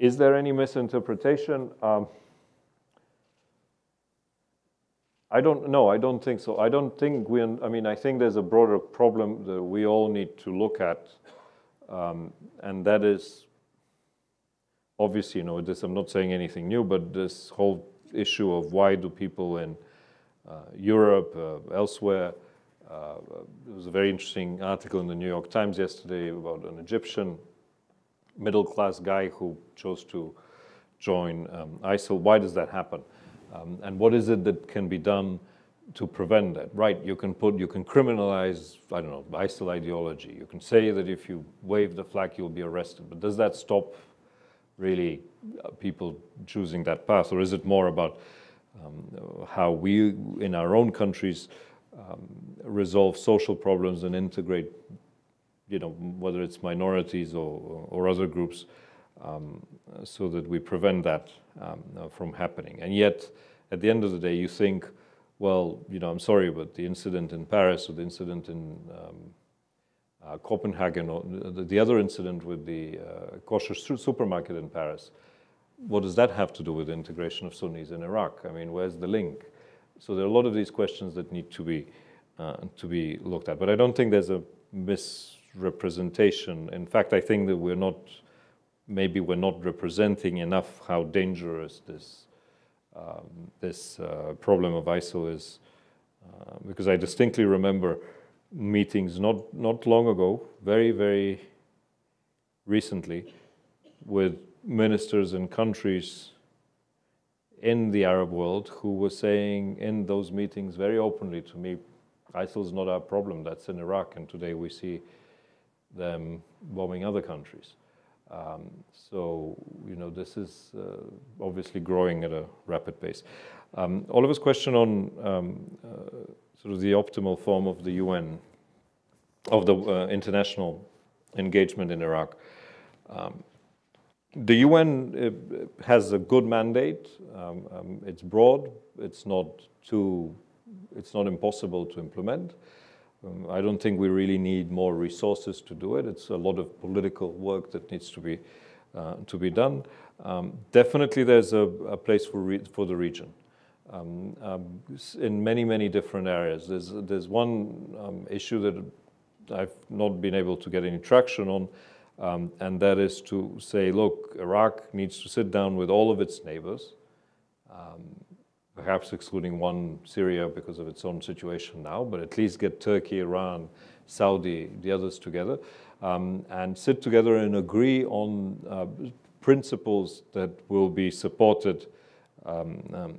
Is there any misinterpretation? I don't know. I don't think so. I don't think we. I mean, I think there's a broader problem that we all need to look at, and that is obviously, you know, this. I'm not saying anything new, but this whole issue of why do people in Europe, elsewhere. There was a very interesting article in the New York Times yesterday about an Egyptian middle-class guy who chose to join ISIL. Why does that happen? And what is it that can be done to prevent that? Right, you can criminalize, I don't know, ISIL ideology. You can say that if you wave the flag, you'll be arrested. But does that stop really people choosing that path? Or is it more about how we, in our own countries, resolve social problems and integrate, you know, whether it's minorities or other groups, so that we prevent that from happening? And yet, at the end of the day, you think, well, you know, I'm sorry, but the incident in Paris or the incident in Copenhagen or the other incident with the kosher supermarket in Paris, what does that have to do with the integration of Sunnis in Iraq? I mean, where's the link? So there are a lot of these questions that need to be looked at. But I don't think there's a misrepresentation. In fact, I think that we're not, maybe we're not representing enough how dangerous this problem of ISIL is. Because I distinctly remember meetings not long ago, very, very recently, with ministers in countries in the Arab world who were saying in those meetings very openly to me, ISIL's not our problem, that's in Iraq, and today we see them bombing other countries. So, you know, this is obviously growing at a rapid pace. Oliver's question on sort of the optimal form of the UN, of the international engagement in Iraq. The UN has a good mandate. It's broad. It's not impossible to implement. I don't think we really need more resources to do it. It's a lot of political work that needs to be done. Definitely, there's a place for the region in many different areas. There's one issue that I've not been able to get any traction on. And that is to say, look, Iraq needs to sit down with all of its neighbors, perhaps excluding one, Syria, because of its own situation now, but at least get Turkey, Iran, Saudi, the others together, and sit together and agree on principles that will be supported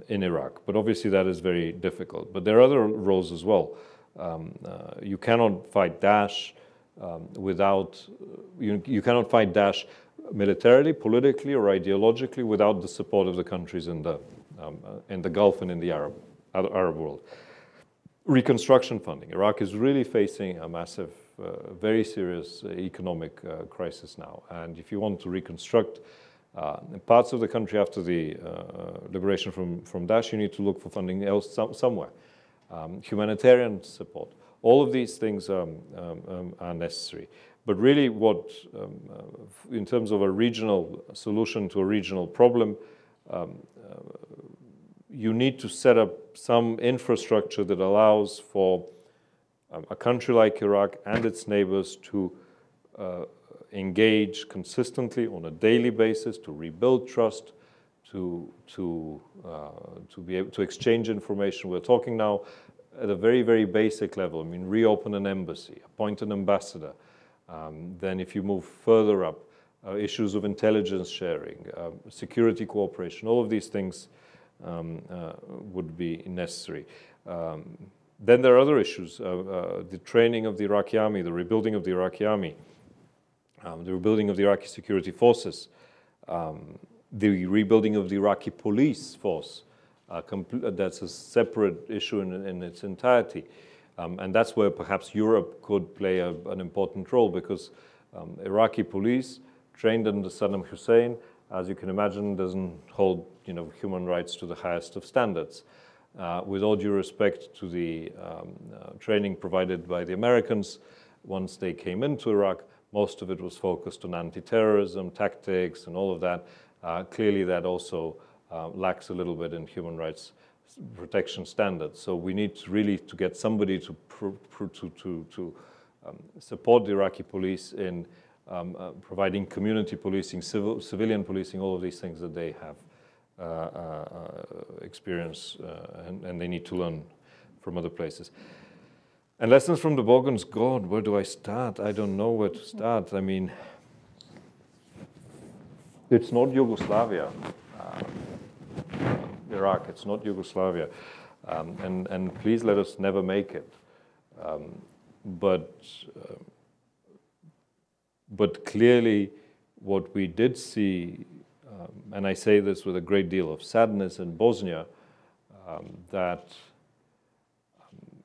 in Iraq. But obviously that is very difficult. But there are other roles as well. You cannot fight Daesh. You cannot fight Daesh militarily, politically, or ideologically without the support of the countries in the Gulf and in the Arab world. Reconstruction funding. Iraq is really facing a massive, very serious economic crisis now. And if you want to reconstruct parts of the country after the liberation from Daesh, you need to look for funding else somewhere. Humanitarian support. All of these things are necessary. But really what, in terms of a regional solution to a regional problem, you need to set up some infrastructure that allows for a country like Iraq and its neighbors to engage consistently on a daily basis, to rebuild trust, to be able to exchange information. We're talking now at a very, very basic level. I mean, reopen an embassy, appoint an ambassador. Then if you move further up, issues of intelligence sharing, security cooperation, all of these things would be necessary. Then there are other issues, the training of the Iraqi army, the rebuilding of the Iraqi army, the rebuilding of the Iraqi security forces, the rebuilding of the Iraqi police force. That's a separate issue in its entirety. And that's where perhaps Europe could play an important role, because Iraqi police trained under Saddam Hussein as you can imagine, doesn't hold human rights to the highest of standards. With all due respect to the training provided by the Americans, once they came into Iraq, most of it was focused on anti-terrorism tactics and all of that. Clearly, that also lacks a little bit in human rights protection standards. So we need to really to get somebody to support the Iraqi police in providing community policing, civilian policing, all of these things that they have experience and they need to learn from other places. And lessons from the Balkans, God, where do I start? I don't know where to start. I mean, it's not Yugoslavia, Iraq, it's not Yugoslavia. And please let us never make it. But clearly what we did see, and I say this with a great deal of sadness in Bosnia, that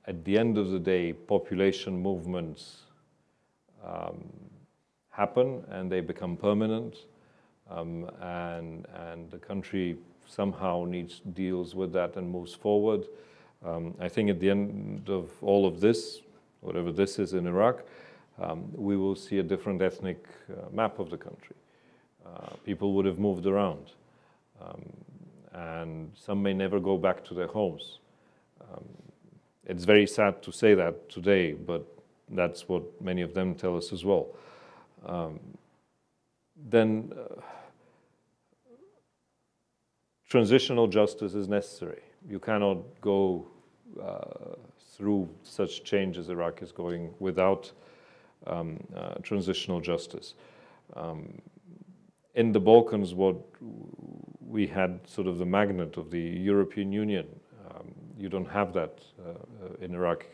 at the end of the day, population movements happen and they become permanent, and the country somehow deals with that and moves forward. I think at the end of all of this, whatever this is in Iraq, we will see a different ethnic map of the country. People would have moved around, and some may never go back to their homes. It's very sad to say that today, but that's what many of them tell us as well. Then transitional justice is necessary. You cannot go through such change as Iraq is going without transitional justice. In the Balkans, what we had sort of the magnet of the European Union. You don't have that in Iraq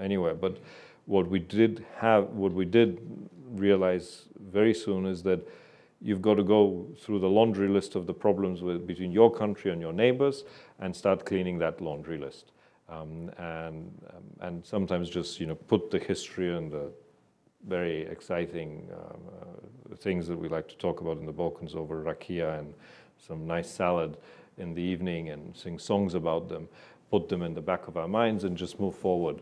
anywhere. But what we did have, what we did realize very soon is that you've got to go through the laundry list of the problems between your country and your neighbors and start cleaning that laundry list. And sometimes just put the history and the very exciting things that we like to talk about in the Balkans over rakia and some nice salad in the evening and sing songs about them, put them in the back of our minds and just move forward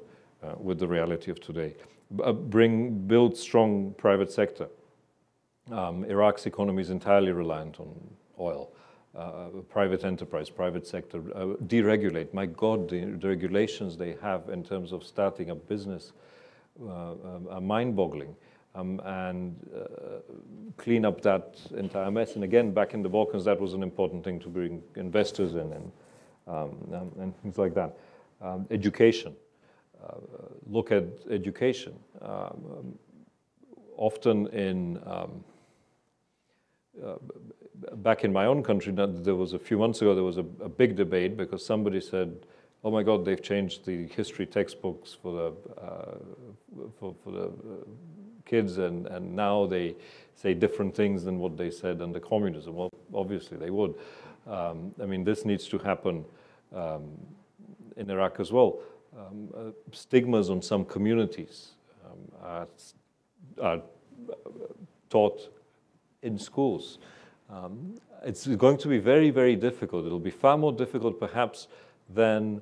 with the reality of today. Build strong private sector. Iraq's economy is entirely reliant on oil. Private enterprise, private sector, deregulate. My God, the regulations they have in terms of starting a business are mind-boggling, and clean up that entire mess. And again, back in the Balkans, that was an important thing to bring investors in and things like that. Education, look at education. Often in, back in my own country, there was a few months ago, there was a big debate because somebody said, oh my God, they've changed the history textbooks for the kids, and now they say different things than what they said under communism. Well, obviously they would. I mean, this needs to happen in Iraq as well. Stigmas on some communities are taught in schools. It's going to be very, very difficult. It'll be far more difficult, perhaps, than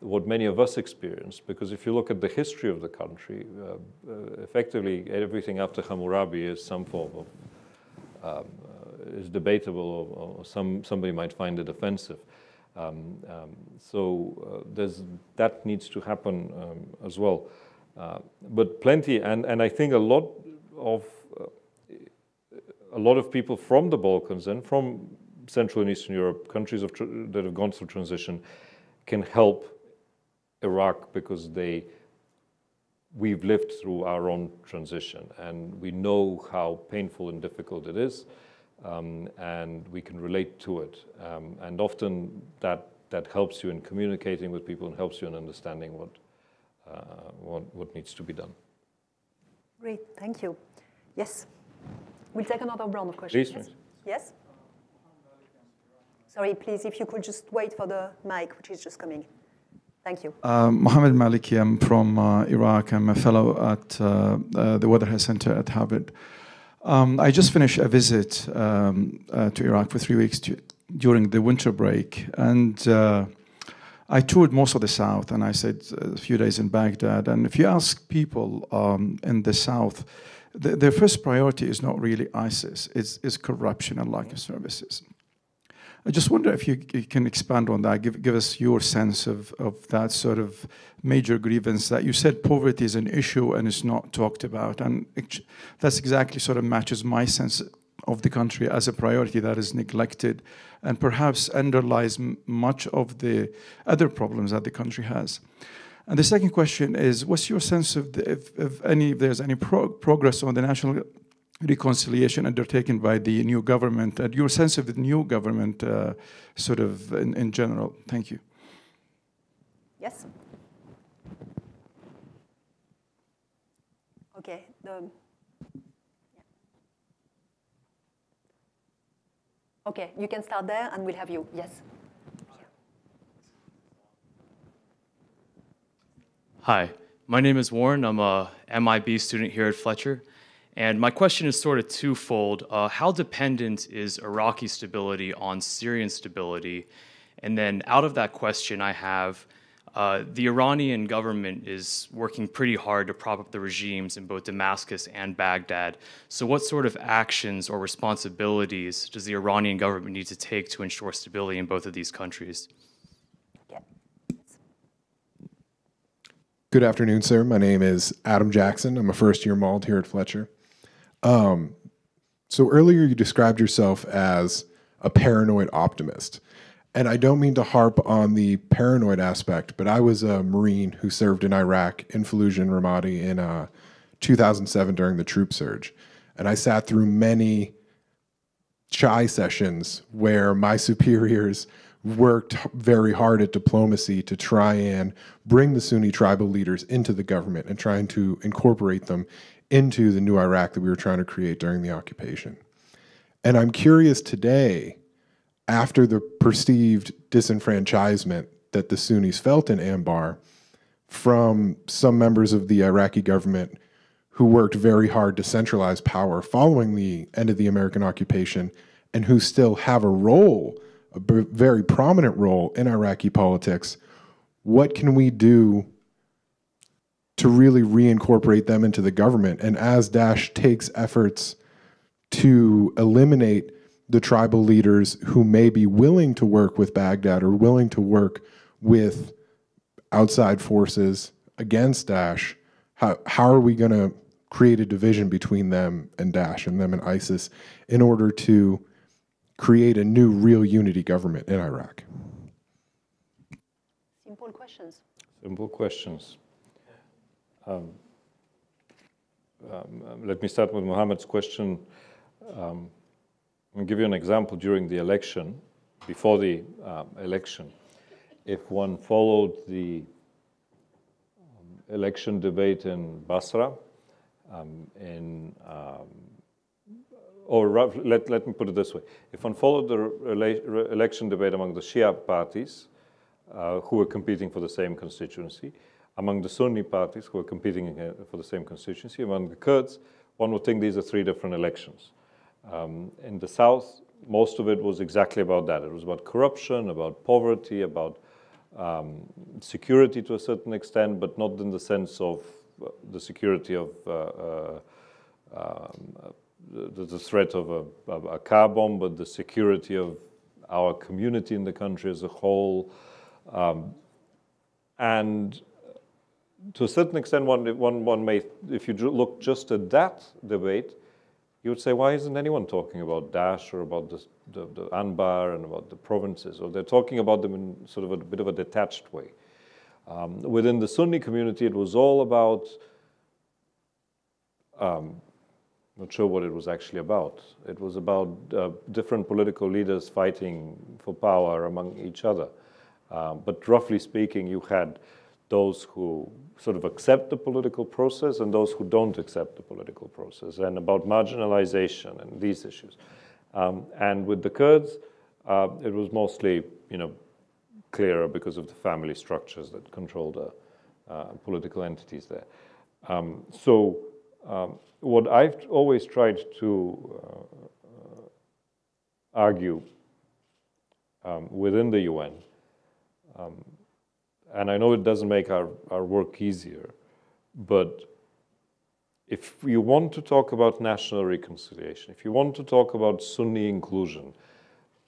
what many of us experienced, because if you look at the history of the country, effectively everything after Hammurabi is some form of, is debatable, or somebody might find it offensive. So that needs to happen as well. But plenty, and I think a lot of people from the Balkans and from Central and Eastern Europe, countries that have gone through transition, can help Iraq because we've lived through our own transition and we know how painful and difficult it is, and we can relate to it. And often that helps you in communicating with people and helps you in understanding what needs to be done. Great, thank you. Yes, we'll take another round of questions. Please, yes? Sorry, please, if you could just wait for the mic, which is just coming. Thank you. Mohammed Maliki, I'm from Iraq. I'm a fellow at the Waterhouse Center at Harvard. I just finished a visit to Iraq for 3 weeks during the winter break, and I toured most of the South, and I stayed a few days in Baghdad. And if you ask people in the South, their first priority is not really ISIS, it's corruption and lack of services. I just wonder if you can expand on that, give us your sense of that sort of major grievance that you said poverty is an issue and it's not talked about. And that's exactly sort of matches my sense of the country as a priority that is neglected and perhaps underlies much of the other problems that the country has. And the second question is, what's your sense of if there's any progress on the national reconciliation undertaken by the new government, and your sense of the new government sort of in general? Thank you. Yes. Okay. Okay, you can start there and we'll have you. Yes. Hi, my name is Warren. I'm a MIB student here at Fletcher. And my question is sort of twofold. How dependent is Iraqi stability on Syrian stability? And then out of that question I have, the Iranian government is working pretty hard to prop up the regimes in both Damascus and Baghdad. So what sort of actions or responsibilities does the Iranian government need to take to ensure stability in both of these countries? Good afternoon, sir. My name is Adam Jackson. I'm a first-year MALD here at Fletcher. So earlier you described yourself as a paranoid optimist. And I don't mean to harp on the paranoid aspect, but I was a Marine who served in Iraq, in Fallujah and Ramadi in 2007 during the troop surge. And I sat through many CHI sessions where my superiors worked very hard at diplomacy to try and bring the Sunni tribal leaders into the government and trying to incorporate them into the new Iraq that we were trying to create during the occupation. And I'm curious today, after the perceived disenfranchisement that the Sunnis felt in Anbar from some members of the Iraqi government who worked very hard to centralize power following the end of the American occupation and who still have a role, a very prominent role in Iraqi politics, what can we do to really reincorporate them into the government? And as Daesh takes efforts to eliminate the tribal leaders who may be willing to work with Baghdad or willing to work with outside forces against Daesh, how are we going to create a division between them and Daesh and them and ISIS in order to create a new real unity government in Iraq? Simple questions. Simple questions. Let me start with Mohammed's question. I'll give you an example during the election, before the election. If one followed the election debate in Basra, let me put it this way. If one followed the election debate among the Shia parties who were competing for the same constituency, among the Sunni parties who were competing for the same constituency, among the Kurds, one would think these are three different elections. In the South, most of it was exactly about that. It was about corruption, about poverty, about security to a certain extent, but not in the sense of the security of the threat of a car bomb, but the security of our community in the country as a whole. And to a certain extent, one may, if you look just at that debate, you would say, why isn't anyone talking about Daesh or about the Anbar and about the provinces? Or they're talking about them in sort of a bit of a detached way. Within the Sunni community, it was all about, not sure what it was actually about. It was about different political leaders fighting for power among each other. But roughly speaking, you had those who sort of accept the political process and those who don't accept the political process, and about marginalization and these issues. And with the Kurds, it was mostly, you know, clearer because of the family structures that control the political entities there. So What I've always tried to argue within the UN, and I know it doesn't make our work easier, but if you want to talk about national reconciliation, if you want to talk about Sunni inclusion,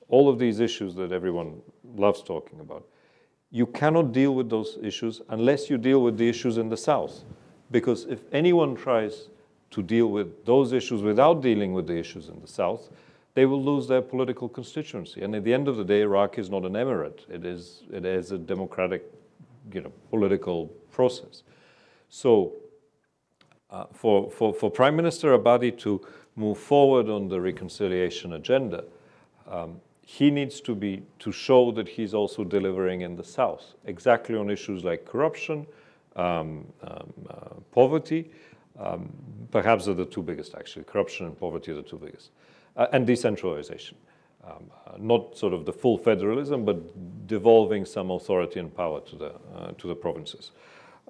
all of these issues that everyone loves talking about, you cannot deal with those issues unless you deal with the issues in the South. Because if anyone tries to deal with those issues without dealing with the issues in the South, they will lose their political constituency. And at the end of the day, Iraq is not an emirate. It is a democratic, political process. So for Prime Minister Abadi to move forward on the reconciliation agenda, he needs to show that he's also delivering in the South, exactly on issues like corruption, poverty. Perhaps are the two biggest, actually. Corruption and poverty are the two biggest. And decentralization. Not sort of the full federalism, but devolving some authority and power to the provinces.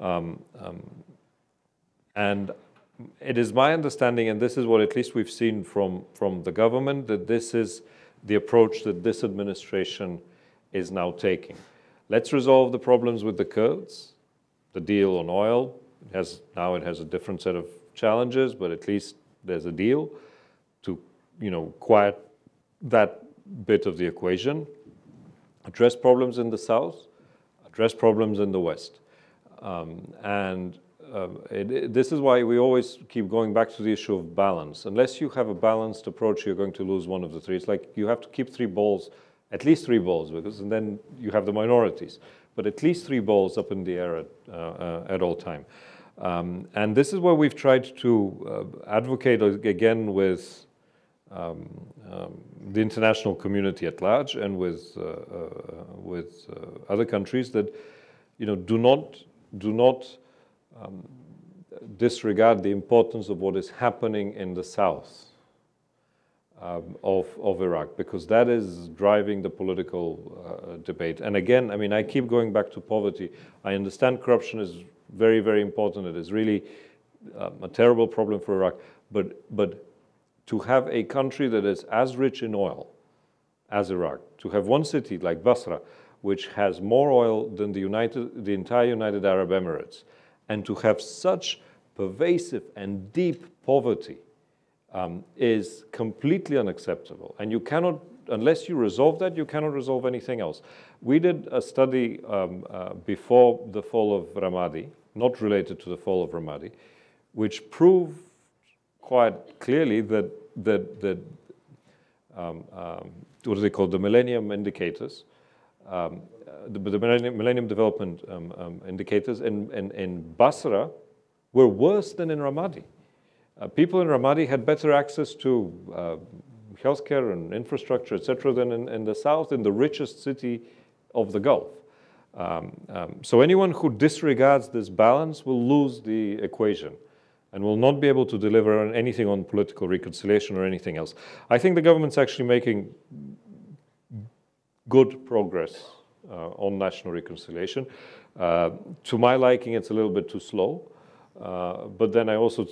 And it is my understanding, and this is what at least we've seen from the government, that this is the approach that this administration is now taking. Let's resolve the problems with the Kurds. The deal on oil, now it has a different set of challenges, but at least there's a deal to quiet that bit of the equation. Address problems in the South, address problems in the West. This is why we always keep going back to the issue of balance. Unless you have a balanced approach, you're going to lose one of the three. It's like you have to keep three balls, at least three balls, because and then you have the minorities. But at least three balls up in the air at all time. And this is where we've tried to advocate again with the international community at large and with other countries that do not disregard the importance of what is happening in the South of Iraq, because that is driving the political debate. And again, I keep going back to poverty. I understand corruption is very, very important. It is really a terrible problem for Iraq. But to have a country that is as rich in oil as Iraq, to have one city like Basra, which has more oil than the entire United Arab Emirates, and to have such pervasive and deep poverty is completely unacceptable. And you cannot, unless you resolve that, you cannot resolve anything else. We did a study before the fall of Ramadi, not related to the fall of Ramadi, which proved quite clearly that what they call the Millennium Indicators, the Millennium Development Indicators in Basra were worse than in Ramadi. People in Ramadi had better access to healthcare and infrastructure, etc., than in the South, in the richest city of the Gulf. So anyone who disregards this balance will lose the equation and will not be able to deliver on anything on political reconciliation or anything else. I think the government's actually making good progress on national reconciliation. To my liking, it's a little bit too slow, but then I also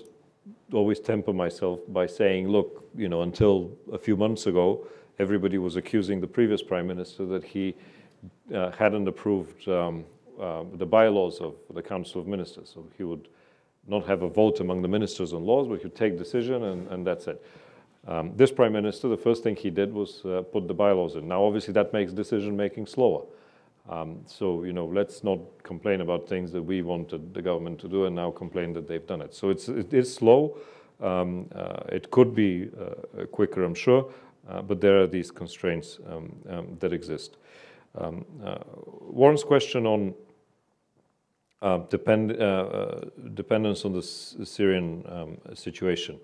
always temper myself by saying, look, until a few months ago, everybody was accusing the previous prime minister that he hadn't approved the bylaws of the Council of Ministers. So he would not have a vote among the ministers on laws, but he would take decision and that's it. This prime minister, the first thing he did was put the bylaws in. Now, obviously, that makes decision-making slower. So, let's not complain about things that we wanted the government to do and now complain that they've done it. So it is slow. It could be quicker, I'm sure, but there are these constraints that exist. Warren's question on dependence on the Syrian situation.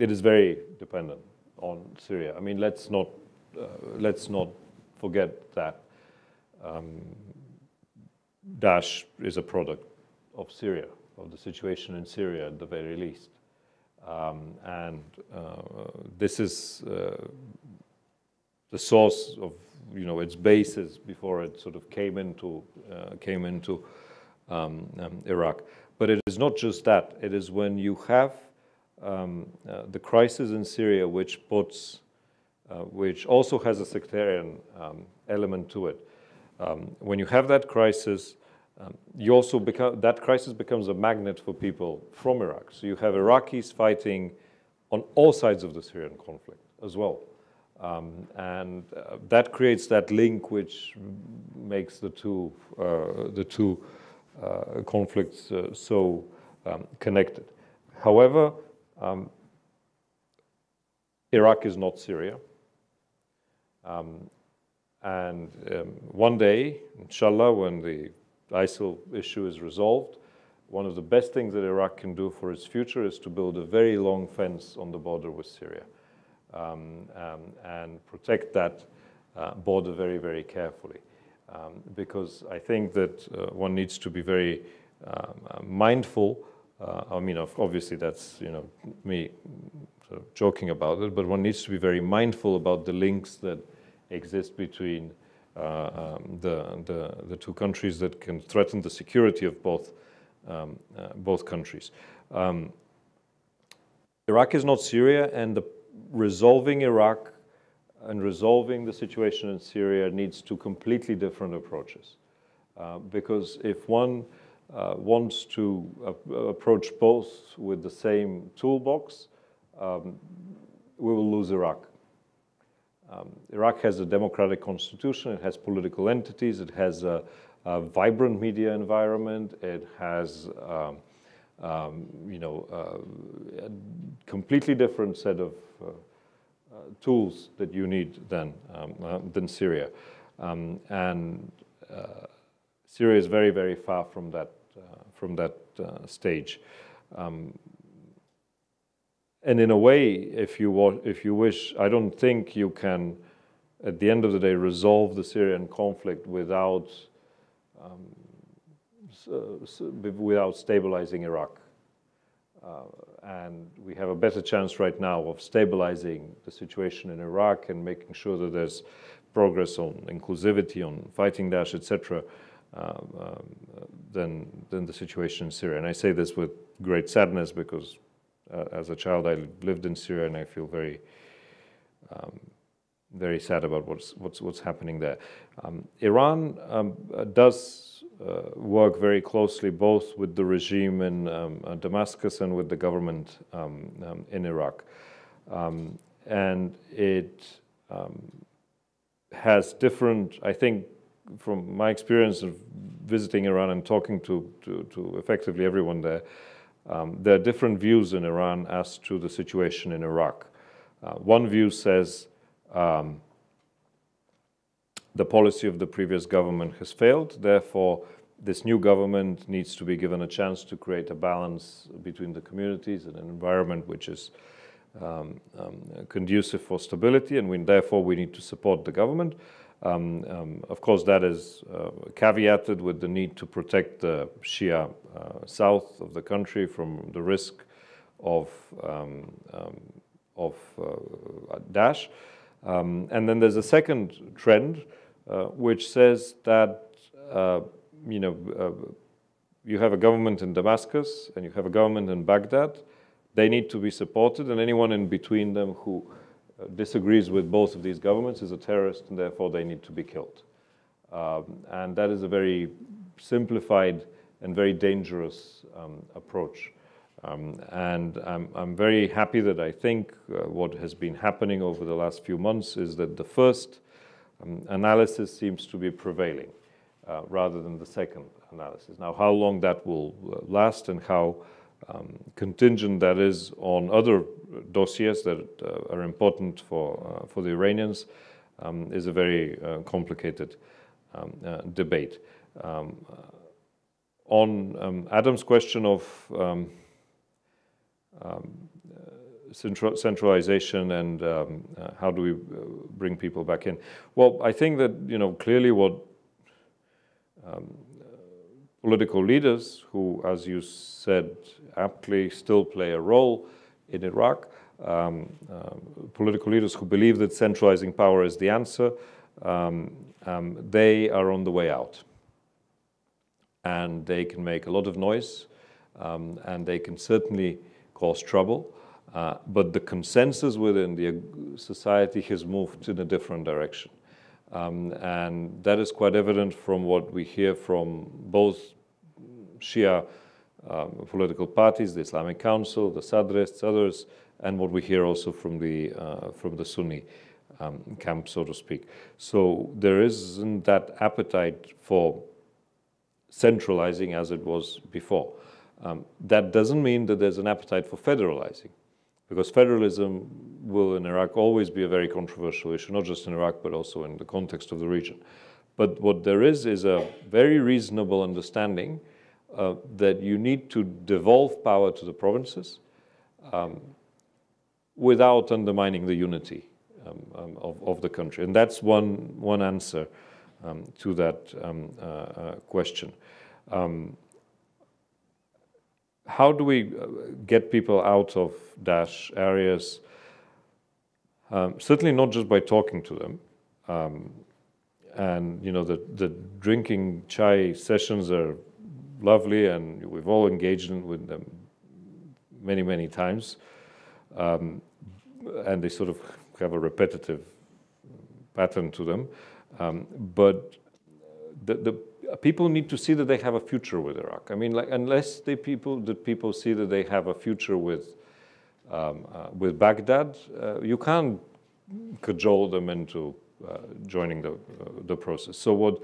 It is very dependent on Syria. Let's not forget that Daesh is a product of Syria, of the situation in Syria at the very least. This is the source of its basis before it sort of came into Iraq. But it is not just that. It is when you have the crisis in Syria, which also has a sectarian element to it. When you have that crisis, that crisis becomes a magnet for people from Iraq. So you have Iraqis fighting on all sides of the Syrian conflict as well. That creates that link which makes the two conflicts so connected. However, Iraq is not Syria. One day, inshallah, when the ISIL issue is resolved, one of the best things that Iraq can do for its future is to build a very long fence on the border with Syria. And protect that border very, very carefully. Because I think that one needs to be very mindful. I mean, obviously that's, you know, me sort of joking about it, but one needs to be very mindful about the links that exist between the two countries that can threaten the security of both countries. Iraq is not Syria, and resolving Iraq and resolving the situation in Syria needs two completely different approaches. Because if one wants to approach both with the same toolbox, we will lose Iraq. Iraq has a democratic constitution, it has political entities, it has a vibrant media environment, it has a completely different set of tools that you need than Syria, Syria is very, very far from that stage. And in a way, if you wish, I don't think you can, at the end of the day, resolve the Syrian conflict without stabilizing Iraq. And we have a better chance right now of stabilizing the situation in Iraq and making sure that there's progress on inclusivity, on fighting Daesh, etc., than the situation in Syria. And I say this with great sadness because as a child I lived in Syria and I feel very, very sad about what's happening there. Iran does work very closely both with the regime in Damascus and with the government in Iraq. And it has different, I think, from my experience of visiting Iran and talking to effectively everyone there, there are different views in Iran as to the situation in Iraq. One view says, the policy of the previous government has failed, therefore this new government needs to be given a chance to create a balance between the communities and an environment which is conducive for stability, and therefore we need to support the government. Of course, that is caveated with the need to protect the Shia south of the country from the risk of Daesh. And then there's a second trend, which says that you have a government in Damascus and you have a government in Baghdad. They need to be supported, and anyone in between them who disagrees with both of these governments is a terrorist, and therefore they need to be killed. And that is a very simplified and very dangerous approach. And I'm very happy that I think what has been happening over the last few months is that the first analysis seems to be prevailing rather than the second analysis. Now, how long that will last and how contingent that is on other dossiers that are important for the Iranians is a very complicated debate. On Adam's question of centralization and how do we bring people back in? Well, I think that, you know, clearly what political leaders who, as you said, aptly still play a role in Iraq, political leaders who believe that centralizing power is the answer, they are on the way out. And they can make a lot of noise. and they can certainly cause trouble. But the consensus within the society has moved in a different direction. And that is quite evident from what we hear from both Shia political parties, the Islamic Council, the Sadrists, others, and what we hear also from the Sunni camp, so to speak. So there isn't that appetite for centralizing as it was before. That doesn't mean that there's an appetite for federalizing, because federalism will in Iraq always be a very controversial issue, not just in Iraq, but also in the context of the region. But what there is a very reasonable understanding that you need to devolve power to the provinces without undermining the unity of the country. And that's one answer to that question. How do we get people out of Daesh areas? Certainly not just by talking to them. And you know, the drinking chai sessions are lovely, and we've all engaged with them many, many times. And they sort of have a repetitive pattern to them. But the people need to see that they have a future with Iraq. I mean, like, unless the people see that they have a future with Baghdad, you can't cajole them into joining the process. So what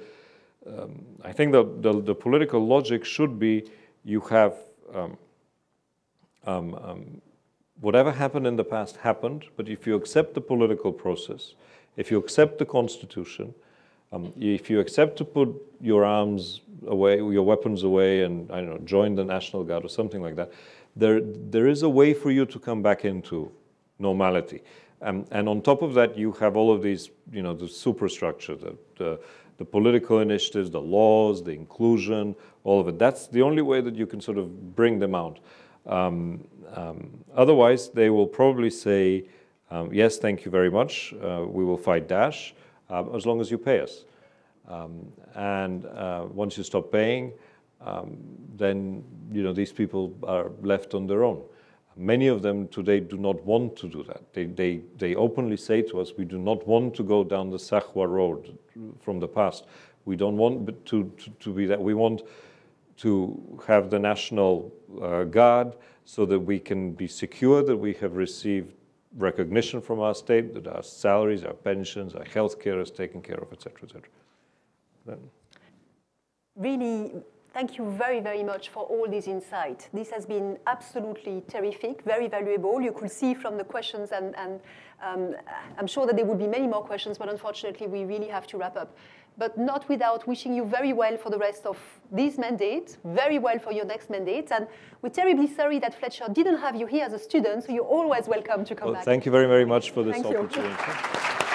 I think the political logic should be: you have whatever happened in the past happened, but if you accept the political process, if you accept the constitution, if you accept to put your arms away, your weapons away, and I don't know, join the National Guard or something like that, there is a way for you to come back into normality. And on top of that, you have all of these, you know, the superstructure, the political initiatives, the laws, the inclusion, all of it. That's the only way that you can sort of bring them out. Otherwise, they will probably say, yes, thank you very much, we will fight Daesh, as long as you pay us. And once you stop paying, then you know, these people are left on their own. Many of them today do not want to do that. They openly say to us, we do not want to go down the Sahwa road from the past. We don't want to be that. We want to have the National Guard so that we can be secure that we have received recognition from our state, that our salaries, our pensions, our health care is taken care of, etc., etc. Really, thank you very, very much for all these insights. This has been absolutely terrific, very valuable. You could see from the questions, and I'm sure that there will be many more questions, but unfortunately, we really have to wrap up. But not without wishing you very well for the rest of this mandate, very well for your next mandate. And we're terribly sorry that Fletcher didn't have you here as a student, so you're always welcome to come back. Thank you very, very much for this opportunity.